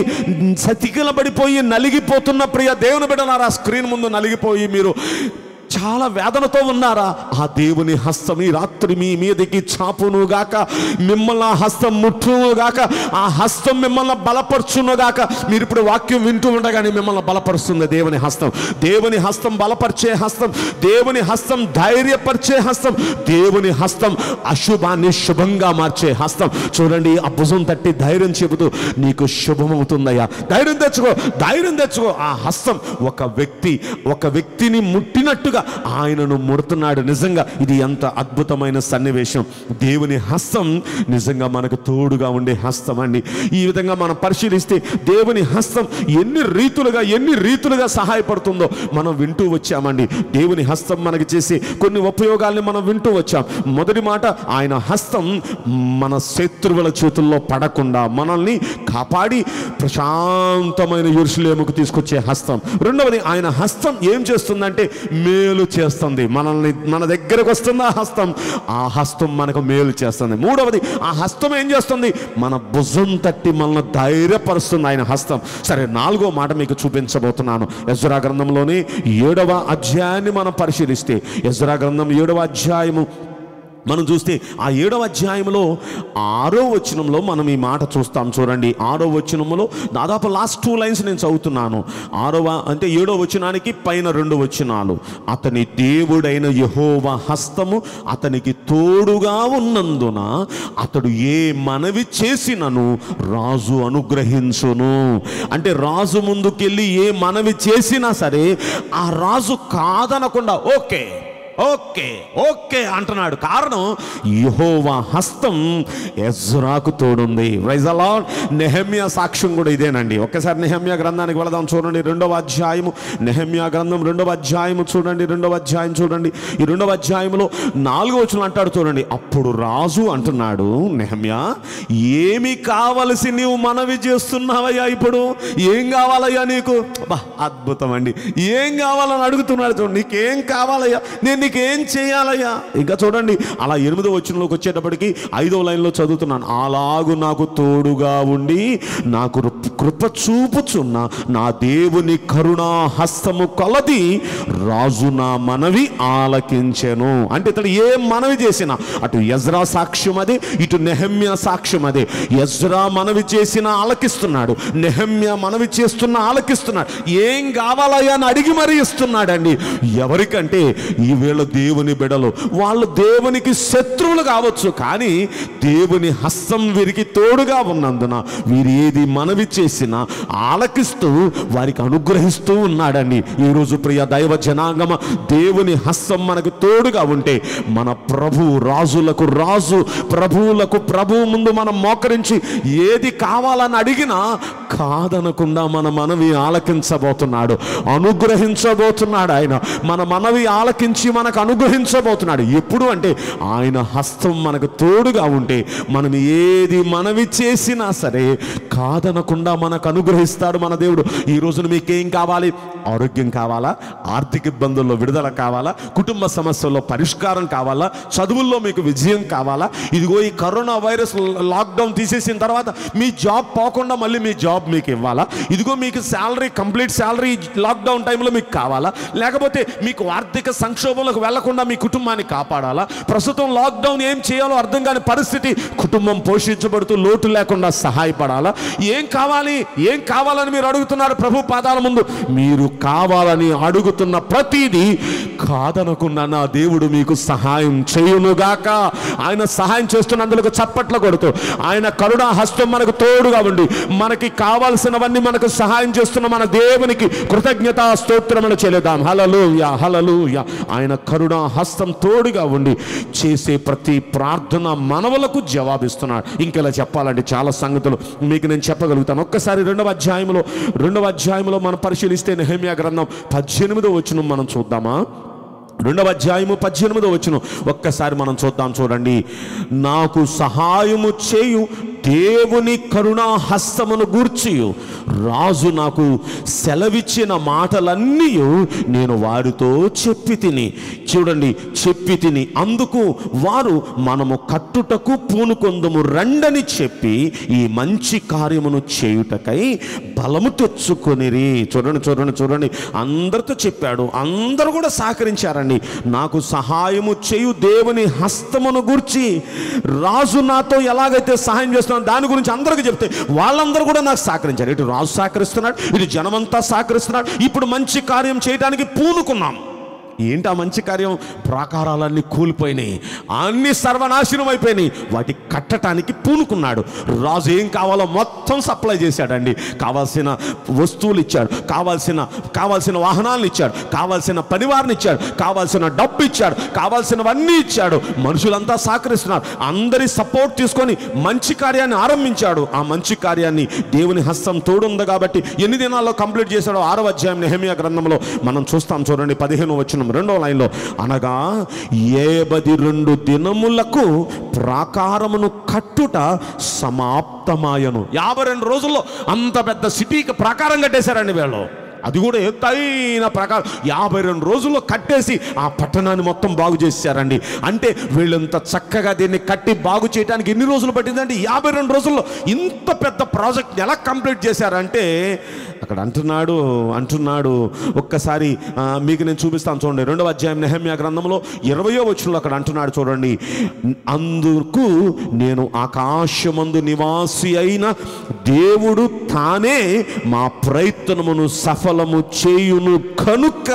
సతికిల పడిపోయి నలిగిపోతున్న ప్రియ దేవుని బిడ్డలారా, స్క్రీన్ ముందు నలిగిపోయి మీరు చాలా వేదనతో ఉన్నారా? ఆ దేవుని హస్తం ఈ రాత్రి మీ మీదకి చాపును గాక, మిమ్మల్ని ఆ హస్తం ముట్టును గాక, ఆ హస్తం మిమ్మల్ని బలపరచును గాక. మీరు ఇప్పుడు వాక్యం వింటూ ఉండగానే మిమ్మల్ని బలపరుస్తుంది దేవుని హస్తం. దేవుని హస్తం బలపరిచే హస్తం, దేవుని హస్తం ధైర్యపరిచే హస్తం, దేవుని హస్తం అశుభాన్ని శుభంగా మార్చే హస్తం. చూడండి, ఆ భుజం తట్టి ధైర్యం చెబుతూ నీకు శుభమవుతుందయ్యా, ధైర్యం తెచ్చుకో, ధైర్యం తెచ్చుకో. ఆ హస్తం ఒక వ్యక్తిని ముట్టినట్టుగా ఆయనను ముడుతున్నాడు. నిజంగా ఇది ఎంత అద్భుతమైన సన్నివేశం. దేవుని హస్తం నిజంగా మనకు తోడుగా ఉండే హస్తం అండి. ఈ విధంగా మనం పరిశీలిస్తే దేవుని హస్తం ఎన్ని రీతులుగా సహాయపడుతుందో మనం వింటూ వచ్చామండి. దేవుని హస్తం మనకు చేసే కొన్ని ఉపయోగాల్ని మనం వింటూ వచ్చాం. మొదటి మాట, ఆయన హస్తం మన శత్రువుల చేతుల్లో పడకుండా మనల్ని కాపాడి ప్రశాంతమైన యెరూషలేముకు తీసుకొచ్చే హస్తం. రెండవది, ఆయన హస్తం ఏం చేస్తుందంటే మేలు చేస్తుంది. మనల్ని మన దగ్గరకు వస్తున్న హస్తం, ఆ హస్తం మనకు మేలు చేస్తుంది. మూడవది, ఆ హస్తం ఏం చేస్తుంది? మన భుజం తట్టి మనల్ని ధైర్యపరుస్తుంది ఆయన హస్తం. సరే, నాలుగో మాట మీకు చూపించబోతున్నాను. ఎజ్రా గ్రంథంలోని 7వ అధ్యాయాన్ని మనం పరిశీలిస్తే, ఎజ్రా గ్రంథం 7వ అధ్యాయము మనం చూస్తే, ఆ 7వ అధ్యాయంలో 6వ వచనంలో మనం ఈ మాట చూస్తాం. చూడండి, 6వ వచనంలో దాదాపు లాస్ట్ 2 లైన్స్ నేను చదువుతున్నాను. 7వ వచనానికి పైన 2 వచనాలు, అతని దేవుడైన యెహోవా హస్తము అతనికి తోడుగా ఉన్నందున అతడు ఏ మనవి చేసినను రాజు అనుగ్రహించును. అంటే రాజు ముందుకెళ్ళి ఏ మనవి చేసినా సరే ఆ రాజు కాదనకుండా ఓకే ఓకే ఓకే అంటున్నాడు. కారణం, యెహోవా హస్తం ఎజ్రాకు తోడుంది. Praise the Lord. నెహెమ్యా సాక్ష్యం కూడా ఇదేనండి. ఒక్కసారి నెహెమ్యా గ్రంథానికి వెళదాం. చూడండి, 2వ అధ్యాయము, నెహెమ్యా గ్రంథం 2వ అధ్యాయము చూడండి. 2వ అధ్యాయం చూడండి. ఈ 2వ అధ్యాయంలో 4వ వచనం అంటాడు. చూడండి, అప్పుడు రాజు అంటున్నాడు, నెహెమ్యా ఏమి కావలసి నీవు మనవి చేస్తున్నావయ్యా? ఇప్పుడు ఏం కావాలయ్యా నీకు? అద్భుతం అండి. ఏం కావాలని అడుగుతున్నాడు. చూడండి, నీకేం కావాలయ్యా, నీకేం చేయాలయ్యా? ఇంకా చూడండి, అలా 8వ వచనంలోకి వచ్చేటప్పటికి 5వ లైన్లో చదువుతున్నాను, అలాగు నాకు తోడుగా ఉండి నాకు కృప చూపుచున్న నా దేవుని కరుణా హస్తము కొలది రాజు నా మనవి ఆలకించెను. అంటే ఇతడు ఏ మనవి చేసినా, అటు ఎజ్రా సాక్ష్యం అదే, ఇటు నెహెమ్యా సాక్ష్యం అదే. ఎజ్రా మనవి చేసినా ఆలకిస్తున్నాడు, నెహెమ్యా మనవి చేస్తున్నా ఆలకిస్తున్నాడు. ఏం కావాలయ్యా అని అడిగి మరీ ఇస్తున్నాడండి. ఎవరికంటే, ఈ వీళ్ళ దేవుని బిడలు. వాళ్ళు దేవునికి శత్రువులు కావచ్చు, కానీ దేవుని హస్తం వీరికి తోడుగా ఉన్నందున వీరు ఏది మనవి చేసినా ఆలకిస్తూ వారికి అనుగ్రహిస్తూ ఉన్నాడని. ఈరోజు ప్రియ దైవ జనాంగమ, దేవుని హస్తం మనకు తోడుగా ఉంటే మన ప్రభు రాజులకు రాజు, ప్రభువులకు ప్రభు ముందు మనం మోకరించి ఏది కావాలని అడిగినా కాదనకుండా మన మనవి ఆలకించబోతున్నాడు, అనుగ్రహించబోతున్నాడు. ఆయన మన మనవి ఆలకించి మనకు అనుగ్రహించబోతున్నాడు. ఎప్పుడు అంటే, ఆయన హస్తం మనకు తోడుగా ఉంటే మనం ఏది మనవి చేసినా సరే కాదనకుండా మనకు అనుగ్రహిస్తాడు మన దేవుడు. ఈ రోజున మీకేం కావాలి? ఆరోగ్యం కావాలా? ఆర్థిక ఇబ్బందుల్లో విడుదల కావాలా? కుటుంబ సమస్యల్లో పరిష్కారం కావాలా? చదువుల్లో మీకు విజయం కావాలా? ఇదిగో ఈ కరోనా వైరస్ లాక్డౌన్ తీసేసిన తర్వాత మీ జాబ్ పోకుండా మళ్ళీ మీ జాబ్ మీకు ఇవ్వాలా? ఇదిగో మీకు శాలరీ, కంప్లీట్ శాలరీ లాక్డౌన్ టైంలో మీకు కావాలా? లేకపోతే మీకు ఆర్థిక సంక్షోభంలోకి వెళ్లకుండా మీ కుటుంబాన్ని కాపాడాలా? ప్రస్తుతం లాక్డౌన్ ఏం చేయాలో అర్థం కాని పరిస్థితి, కుటుంబం పోషించబడుతూ లోటు లేకుండా సహాయపడాలా? ఏం కావాలి, ఏం కావాలని మీరు అడుగుతున్నారు? ప్రభు పాదాల ముందు మీరు కావాలని అడుగుతున్న ప్రతిదీ కాదనకుండా నా దేవుడు మీకు సహాయం చేయునుగాక. ఆయన సహాయం చేస్తున్నందుకు చప్పట్లు కొడుతూ, ఆయన కరుణా హస్తం మనకు తోడుగా ఉండి మనకి కావాల్సినవన్నీ మనకు సహాయం చేస్తున్న మన దేవునికి కృతజ్ఞతా స్తోత్రములు చెల్లిద్దాం. హల్లెలూయా, హల్లెలూయా. ఆయన కరుణా హస్తం తోడుగా ఉండి చేసే ప్రతి ప్రార్థన మనవులకు జవాబిస్తున్నాడు. ఇంకెలా చెప్పాలంటే చాలా సంగతులు మీకు నేను చెప్పగలుగుతాను. ఒక్కసారి 2వ అధ్యాయంలో మనం పరిశీలిస్తే, నెహెమ్యా గ్రంథం 18వ వచనం మనం చూద్దామా? 2వ అధ్యాయము 18వ వచనం ఒక్కసారి మనం చూద్దాం. చూడండి, నాకు సహాయము చేయు దేవుని కరుణా హస్తమును గూర్చి రాజు నాకు సెలవిచ్చిన మాటలన్నీ నేను వారితో చెప్పితిని. చూడండి, చెప్పితిని, అందుకు వారు మనము కట్టుటకు పూనుకొందుము రండని చెప్పి ఈ మంచి కార్యమును చేయుటకై బలము తెచ్చుకొనిరి. చూడండి అందరితో చెప్పాడు, అందరూ కూడా సహకరించారండి. నాకు సహాయము చేయు దేవుని హస్తమును గూర్చి రాజు నాతో ఎలాగైతే సహాయం చేస్తున్నాడు దాని గురించి అందరికీ చెప్తే వాళ్ళందరూ కూడా నాకు సహకరించారు. ఇటు రాజు సహకరిస్తున్నాడు, ఇటు జనమంతా సహకరిస్తున్నాడు. ఇప్పుడు మంచి కార్యం చేయడానికి పూనుకున్నాం. ఏంటి ఆ మంచి కార్యం? ప్రాకారాలన్నీ కూలిపోయినాయి, అన్ని సర్వనాశనం అయిపోయినాయి. వాటి కట్టడానికి పూనుకున్నాడు రాజు. ఏం కావాలో మొత్తం సప్లై చేశాడండి. కావాల్సిన వస్తువులు ఇచ్చాడు, కావాల్సిన వాహనాలను ఇచ్చాడు, కావాల్సిన పనివారిని ఇచ్చాడు, కావాల్సిన డబ్బు ఇచ్చాడు, కావాల్సినవన్నీ ఇచ్చాడు. మనుషులంతా సహకరిస్తున్నారు, అందరి సపోర్ట్ తీసుకొని మంచి కార్యాన్ని ఆరంభించాడు. ఆ మంచి కార్యాన్ని దేవుని హస్తం తోడుంది కాబట్టి ఎన్ని దినాల్లో కంప్లీట్ చేశాడో 6వ అధ్యాయం నెహెమ్యా గ్రంథంలో మనం చూస్తాం. చూడండి 15వ వచనం 2వ లైన్లో, అనగా 52 దినములకు ప్రాకారమును కట్టుట సమాప్తమాయను. 52 రోజుల్లో అంత పెద్ద సిటీకి ప్రాకారం కట్టేశారండి వీళ్ళు. అది కూడా ఎత్తైన ప్రకారం 52 రోజుల్లో కట్టేసి ఆ పట్టణాన్ని మొత్తం బాగు చేశారండి. అంటే వీళ్ళంత చక్కగా దీన్ని కట్టి బాగు చేయడానికి ఎన్ని రోజులు పట్టిందండి? 52 రోజుల్లో ఇంత పెద్ద ప్రాజెక్ట్ ఎలా కంప్లీట్ చేశారంటే, అక్కడ అంటున్నాడు ఒక్కసారి మీకు నేను చూపిస్తాను. చూడండి 2వ అధ్యాయం నెహెమ్యా గ్రంథంలో 20వ వచనంలో అక్కడ అంటున్నాడు. చూడండి, అందుకు నేను ఆకాశమందు నివాసి అయిన దేవుడు తానే మా ప్రయత్నమును సఫలము చేయును కనుక.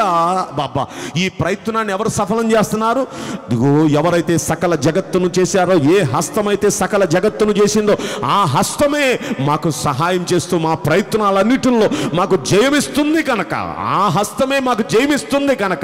బాబా, ఈ ప్రయత్నాన్ని ఎవరు సఫలం చేస్తున్నారు? ఇదిగో ఎవరైతే సకల జగత్తును చేశారో, ఏ హస్తమైతే సకల జగత్తును చేసిందో ఆ హస్తమే మాకు సహాయం చేస్తూ మా ప్రయత్నాలన్నిటిలో మాకు జయమిస్తుంది కనుక, ఆ హస్తమే మాకు జయమిస్తుంది కనుక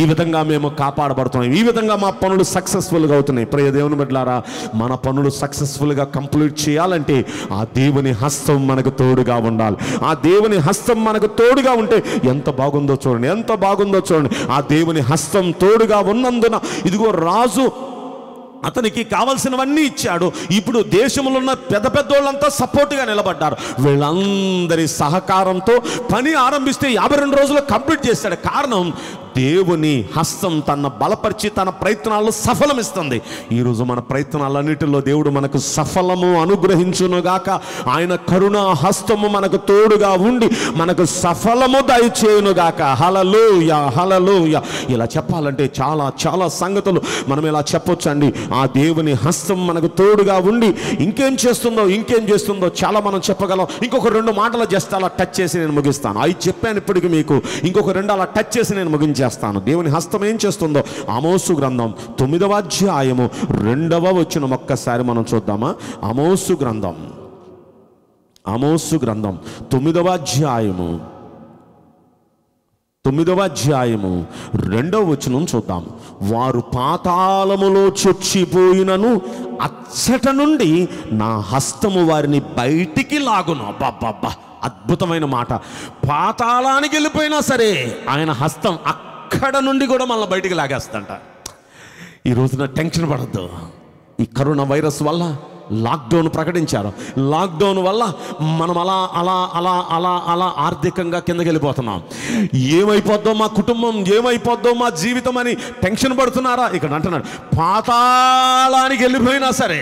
ఈ విధంగా మేము కాపాడబడుతున్నాం. ఈ విధంగా మా పనులు సక్సెస్ఫుల్గా అవుతున్నాయి. ప్రియ దేవుని బిడ్డలారా, మన పనులు సక్సెస్ఫుల్గా కంప్లీట్ చేయాలంటే ఆ దేవుని హస్తం మనకు తోడుగా ఉండాలి. ఆ దేవుని హస్తం మనకు తోడుగా ఉంటే ఎంత బాగుందో చూడండి. ఆ దేవుని హస్తం తోడుగా ఉన్నందున ఇదిగో రాజు అతనికి కావాల్సినవన్నీ ఇచ్చాడు. ఇప్పుడు దేశంలో ఉన్న పెద్ద పెద్దోళ్ళంతా సపోర్ట్గా నిలబడ్డారు. వీళ్ళందరి సహకారంతో పని ఆరంభిస్తే 52 రోజులు కంప్లీట్ చేశాడు. కారణం, దేవుని హస్తం తన బలపరిచి తన ప్రయత్నాల్లో సఫలమిస్తుంది. ఈరోజు మన ప్రయత్నాలన్నిటిలో దేవుడు మనకు సఫలము అనుగ్రహించునుగాక. ఆయన కరుణా హస్తము మనకు తోడుగా ఉండి మనకు సఫలము దయచేయునుగాక. హల్లెలూయా, హల్లెలూయా. ఇలా చెప్పాలంటే చాలా సంగతులు మనం ఇలా చెప్పొచ్చండి. ఆ దేవుని హస్తం మనకు తోడుగా ఉండి ఇంకేం చేస్తుందో చాలా మనం చెప్పగలం. ఇంకొక 2 మాటలు జస్ట్ అలా టచ్ చేసి నేను ముగిస్తాను. అవి చెప్పాను ఇప్పటికి మీకు. ఇంకొక 2 అలా టచ్ చేసి నేను ముగించేస్తాను. దేవుని హస్తం ఏం చేస్తుందో ఆమోసు గ్రంథం 9వ అధ్యాయము 2వ వచనం ఒక్కసారి మనం చూద్దామా? ఆమోసు గ్రంథం 9వ అధ్యాయము 2వ వచనం చూద్దాం. వారు పాతాళములో చొచ్చిపోయినను అచ్చట నుండి నా హస్తము వారిని బయటికి లాగును. అబ్బా, అద్భుతమైన మాట. పాతాళానికి వెళ్ళిపోయినా సరే ఆయన హస్తం అక్కడ నుండి కూడా మనల్ని బయటికి లాగేస్తంట. ఈ రోజున టెన్షన్ పడద్దు. ఈ కరోనా వైరస్ వల్ల లాక్డౌన్ ప్రకటించారు. లాక్డౌన్ వల్ల మనం అలా అలా అలా అలా అలా ఆర్థికంగా కిందకి వెళ్ళిపోతున్నాం. ఏమైపోద్దో మా కుటుంబం, ఏమైపోద్దో మా జీవితం అని టెన్షన్ పడుతున్నారా? ఇక్కడ అంటున్నాడు, పాతాళానికి వెళ్ళిపోయినా సరే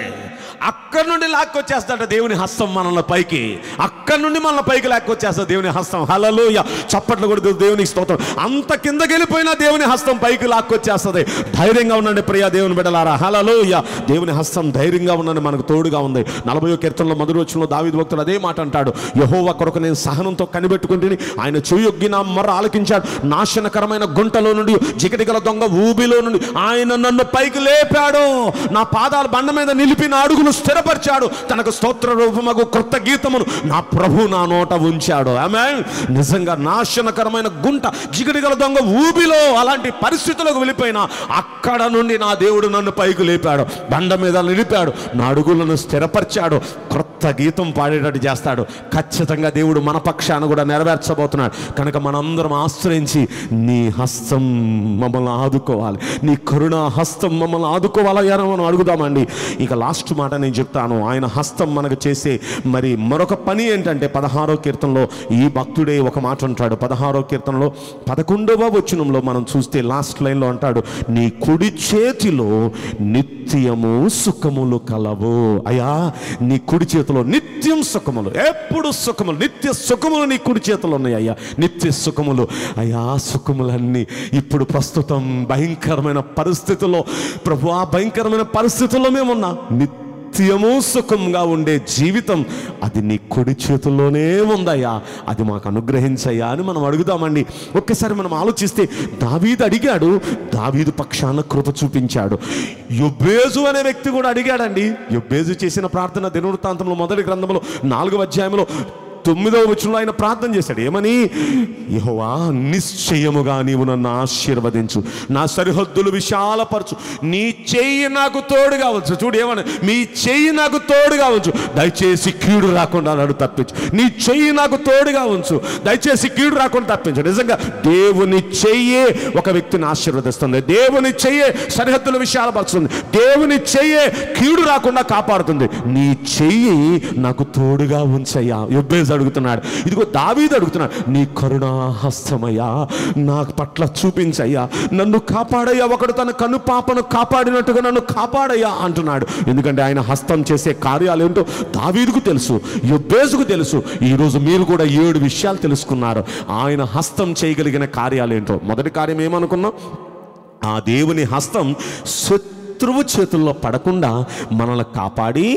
అక్కడి నుండి లాక్కొచ్చేస్తాడు దేవుని హస్తం మనల్ని పైకి. అక్కడి నుండి మనల్ని పైకి లాక్కొచ్చేస్తాడు దేవుని హస్తం. హల్లెలూయా, చప్పట్లు కొడుతూ దేవునికి స్తోత్రం. అంత కిందకి వెళ్ళిపోయినా దేవుని హస్తం పైకి లాక్కొచ్చేస్తుంది. ధైర్యంగా ఉండండి ప్రియా దేవుని బిడ్డలారా. హల్లెలూయా, దేవుని హస్తం ధైర్యంగా ఉండండి, మనకు తోడుగా ఉంది. 40వ కీర్తనలో మొదటి వచనంలో దావీదు భక్తుడు అదే మాట అంటాడు. యెహోవా కొరకు నేను సహనంతో కనిపెట్టుకుంటుని, ఆయన చెయ్యొగ్గి నా మొర ఆలకించాడు. నాశనకరమైన గుంటలో నుండి, జిగటిగల దొంగ ఊబిలో నుండి ఆయన నన్ను పైకి లేపాడు. నా పాదాల బండ మీద నిలిపిన అడుగులు స్థిరపరిచాడు. తనకు స్తోత్ర రూపమగు కృత గీతమును నా ప్రభు నా నోట ఉంచాడు. ఆమేన్. నిజంగా నాశనకరమైన గుంట, జిగటిగల దొంగ ఊబిలో, అలాంటి పరిస్థితులకు వెళ్ళిపోయినా అక్కడ నుండి నా దేవుడు నన్ను పైకి లేపాడు. బండ మీద నిలిపాడు, నా అడుగులను స్థిరపరిచాడు. కృత కొత్త గీతం పాడేటట్టు చేస్తాడు. ఖచ్చితంగా దేవుడు మన పక్షాన కూడా నెరవేర్చబోతున్నాడు. కనుక మనందరం ఆశ్రయించి నీ హస్తం మమ్మల్ని ఆదుకోవాలి, నీ కరుణా హస్తం మమ్మల్ని ఆదుకోవాలి అని మనం అడుగుదామండి. ఇక లాస్ట్ మాట నేను చెప్తాను, ఆయన హస్తం మనకు చేసే మరి మరొక పని ఏంటంటే 16వ కీర్తనలో ఈ భక్తుడే ఒక మాట అంటాడు. 16వ కీర్తనలో 11వ వచనంలో మనం చూస్తే లాస్ట్ లైన్లో అంటాడు, నీ కుడి చేతిలో నిత్యము సుఖములు కలవు. అయ్యా నీ కుడి చేతిలో నిత్యం సుఖములు, ఎప్పుడు సుఖములు, నిత్య సుఖములు నీ కుడి చేతిలో ఉన్నాయి అయ్యా, నిత్య సుఖములు. అయ్యా సుఖములన్నీ ఇప్పుడు ప్రస్తుతం భయంకరమైన పరిస్థితుల్లో ప్రభు, ఆ భయంకరమైన పరిస్థితుల్లో మేమున్నా, నిత్యము సుఖంగా ఉండే జీవితం అది నీ కుడి చేతుల్లోనే ఉందయ్యా, అది మాకు అనుగ్రహించయ్యా అని మనం అడుగుదామండి. ఒక్కసారి మనం ఆలోచిస్తే దావీదు అడిగాడు, దావీదు పక్షాన కృప చూపించాడు. యొబ్బేజు అనే వ్యక్తి కూడా అడిగాడండి. యొబ్బేజు చేసిన ప్రార్థన దినవృత్తాంతంలో మొదటి గ్రంథంలో 4వ అధ్యాయంలో 9వ వచనంలో ఆయన ప్రార్థన చేశాడు. ఏమని? యెహోవా నిశ్చయముగా నీవు నన్ను ఆశీర్వదించు, నా సరిహద్దులు విశాలపరచు, నీ చెయ్యి నాకు తోడు కావచ్చు. చూడు ఏమని, మీ చెయ్యి నాకు తోడు కావచ్చు, దయచేసి కీడు రాకుండా నన్ను తప్పించు, నీ చెయ్యి నాకు తోడుగా ఉంచు, దయచేసి కీడు రాకుండా తప్పించు. నిజంగా దేవుని చెయ్యే ఒక వ్యక్తిని ఆశీర్వదిస్తుంది, దేవుని చెయ్యే సరిహద్దులు విశాలపరుస్తుంది, దేవుని చెయ్యే కీడు రాకుండా కాపాడుతుంది. నీ చెయ్యి నాకు తోడుగా ఉంచయ్యా యొబ్బేజు అడుగుతున్నాడు. ఇదిగో దావీదు అడుగుతున్నాడు, నీ కరుణా హస్తమయ్యా నా పట్ల చూపించయ్యా, నన్ను కాపాడయ్యా, ఒకడు తన కను పాపను కాపాడినట్టుగా నన్ను కాపాడయ్యా అంటున్నాడు. ఎందుకంటే ఆయన హస్తం చేసే కార్యాలు ఏంటో దావీదుకు తెలుసు, యొబ్బేజుకు తెలుసు. ఈరోజు మీరు కూడా 7 విషయాలు తెలుసుకున్నారు, ఆయన హస్తం చేయగలిగిన కార్యాలు ఏంటో. మొదటి కార్యం ఏమనుకున్నాం? ఆ దేవుని హస్తం శత్రువు చేతుల్లో పడకుండా మనల్ని కాపాడి,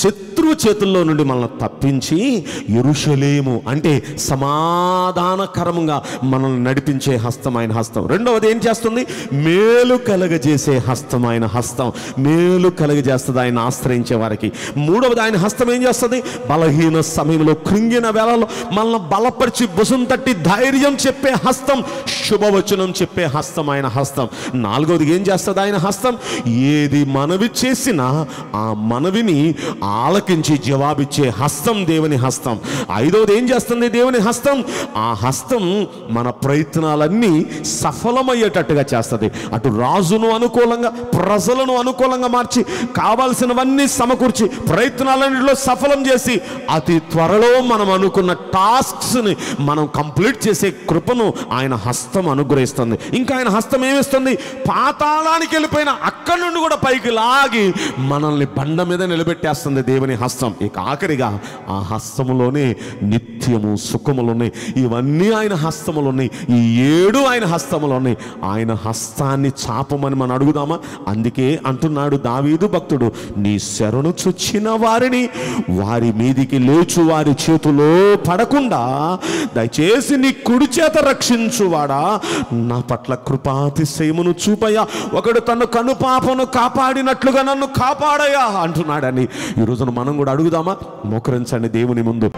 శత్రువు చేతుల్లో నుండి మనల్ని తప్పించి, యెరూషలేము అంటే సమాధానకరంగా మనల్ని నడిపించే హస్తం ఆయన హస్తం. రెండవది ఏం చేస్తుంది? మేలు కలగజేసే హస్తం ఆయన హస్తం, మేలు కలగజేస్తుంది ఆయన ఆశ్రయించే వారికి. మూడవది ఆయన హస్తం ఏం చేస్తుంది? బలహీన సమయంలో, కృంగిన వేళలో మనల్ని బలపరిచి, భుజం తట్టి ధైర్యం చెప్పే హస్తం, శుభవచనం చెప్పే హస్తం ఆయన హస్తం. నాలుగవది ఏం చేస్తుంది ఆయన హస్తం? ఏది మనవి చేసినా ఆ మనవిని ఆలకించి జవాబిచ్చే హస్తం దేవుని హస్తం. ఐదవది ఏం చేస్తుంది దేవుని హస్తం? ఆ హస్తం మన ప్రయత్నాలన్నీ సఫలమయ్యేటట్టుగా చేస్తుంది. అటు రాజును అనుకూలంగా, ప్రజలను అనుకూలంగా మార్చి, కావాల్సినవన్నీ సమకూర్చి, ప్రయత్నాలన్నింటిలో సఫలం చేసి, అతి త్వరలో మనం అనుకున్న టాస్క్స్ని మనం కంప్లీట్ చేసే కృపను ఆయన హస్తం అనుగ్రహిస్తుంది. ఇంకా ఆయన హస్తం ఏమిస్తుంది? పాతాళానికి వెళ్ళిపోయిన అక్కడి నుండి కూడా పైకి లాగి మనల్ని బండ మీద నిలబెట్టేస్తుంది దేవుని హస్తం. ఇక ఆఖరిగా ఆ హస్తములోనే నిత్యము సుఖములున్నాయి. ఇవన్నీ ఆయన హస్తములున్నాయి, ఈ 7 ఆయన హస్తములున్నాయి. ఆయన హస్తాన్ని చాపమని మనం అడుగుదామా? అందుకే అంటున్నాడు దావీదు భక్తుడు, నీ శరణు చొచ్చిన వారిని వారి మీదికి లేచు వారి చేతులో పడకుండా దయచేసి నీ కుడి చేత రక్షించువాడా నా పట్ల కృపాతిశయమును చూపయ్యా, ఒకడు తన కనుపాపను కాపాడినట్లుగా నన్ను కాపాడయ్యా అంటున్నాడని ఈరోజున మనం కూడా అడుగుదామా? మోకరించండి దేవుని ముందు.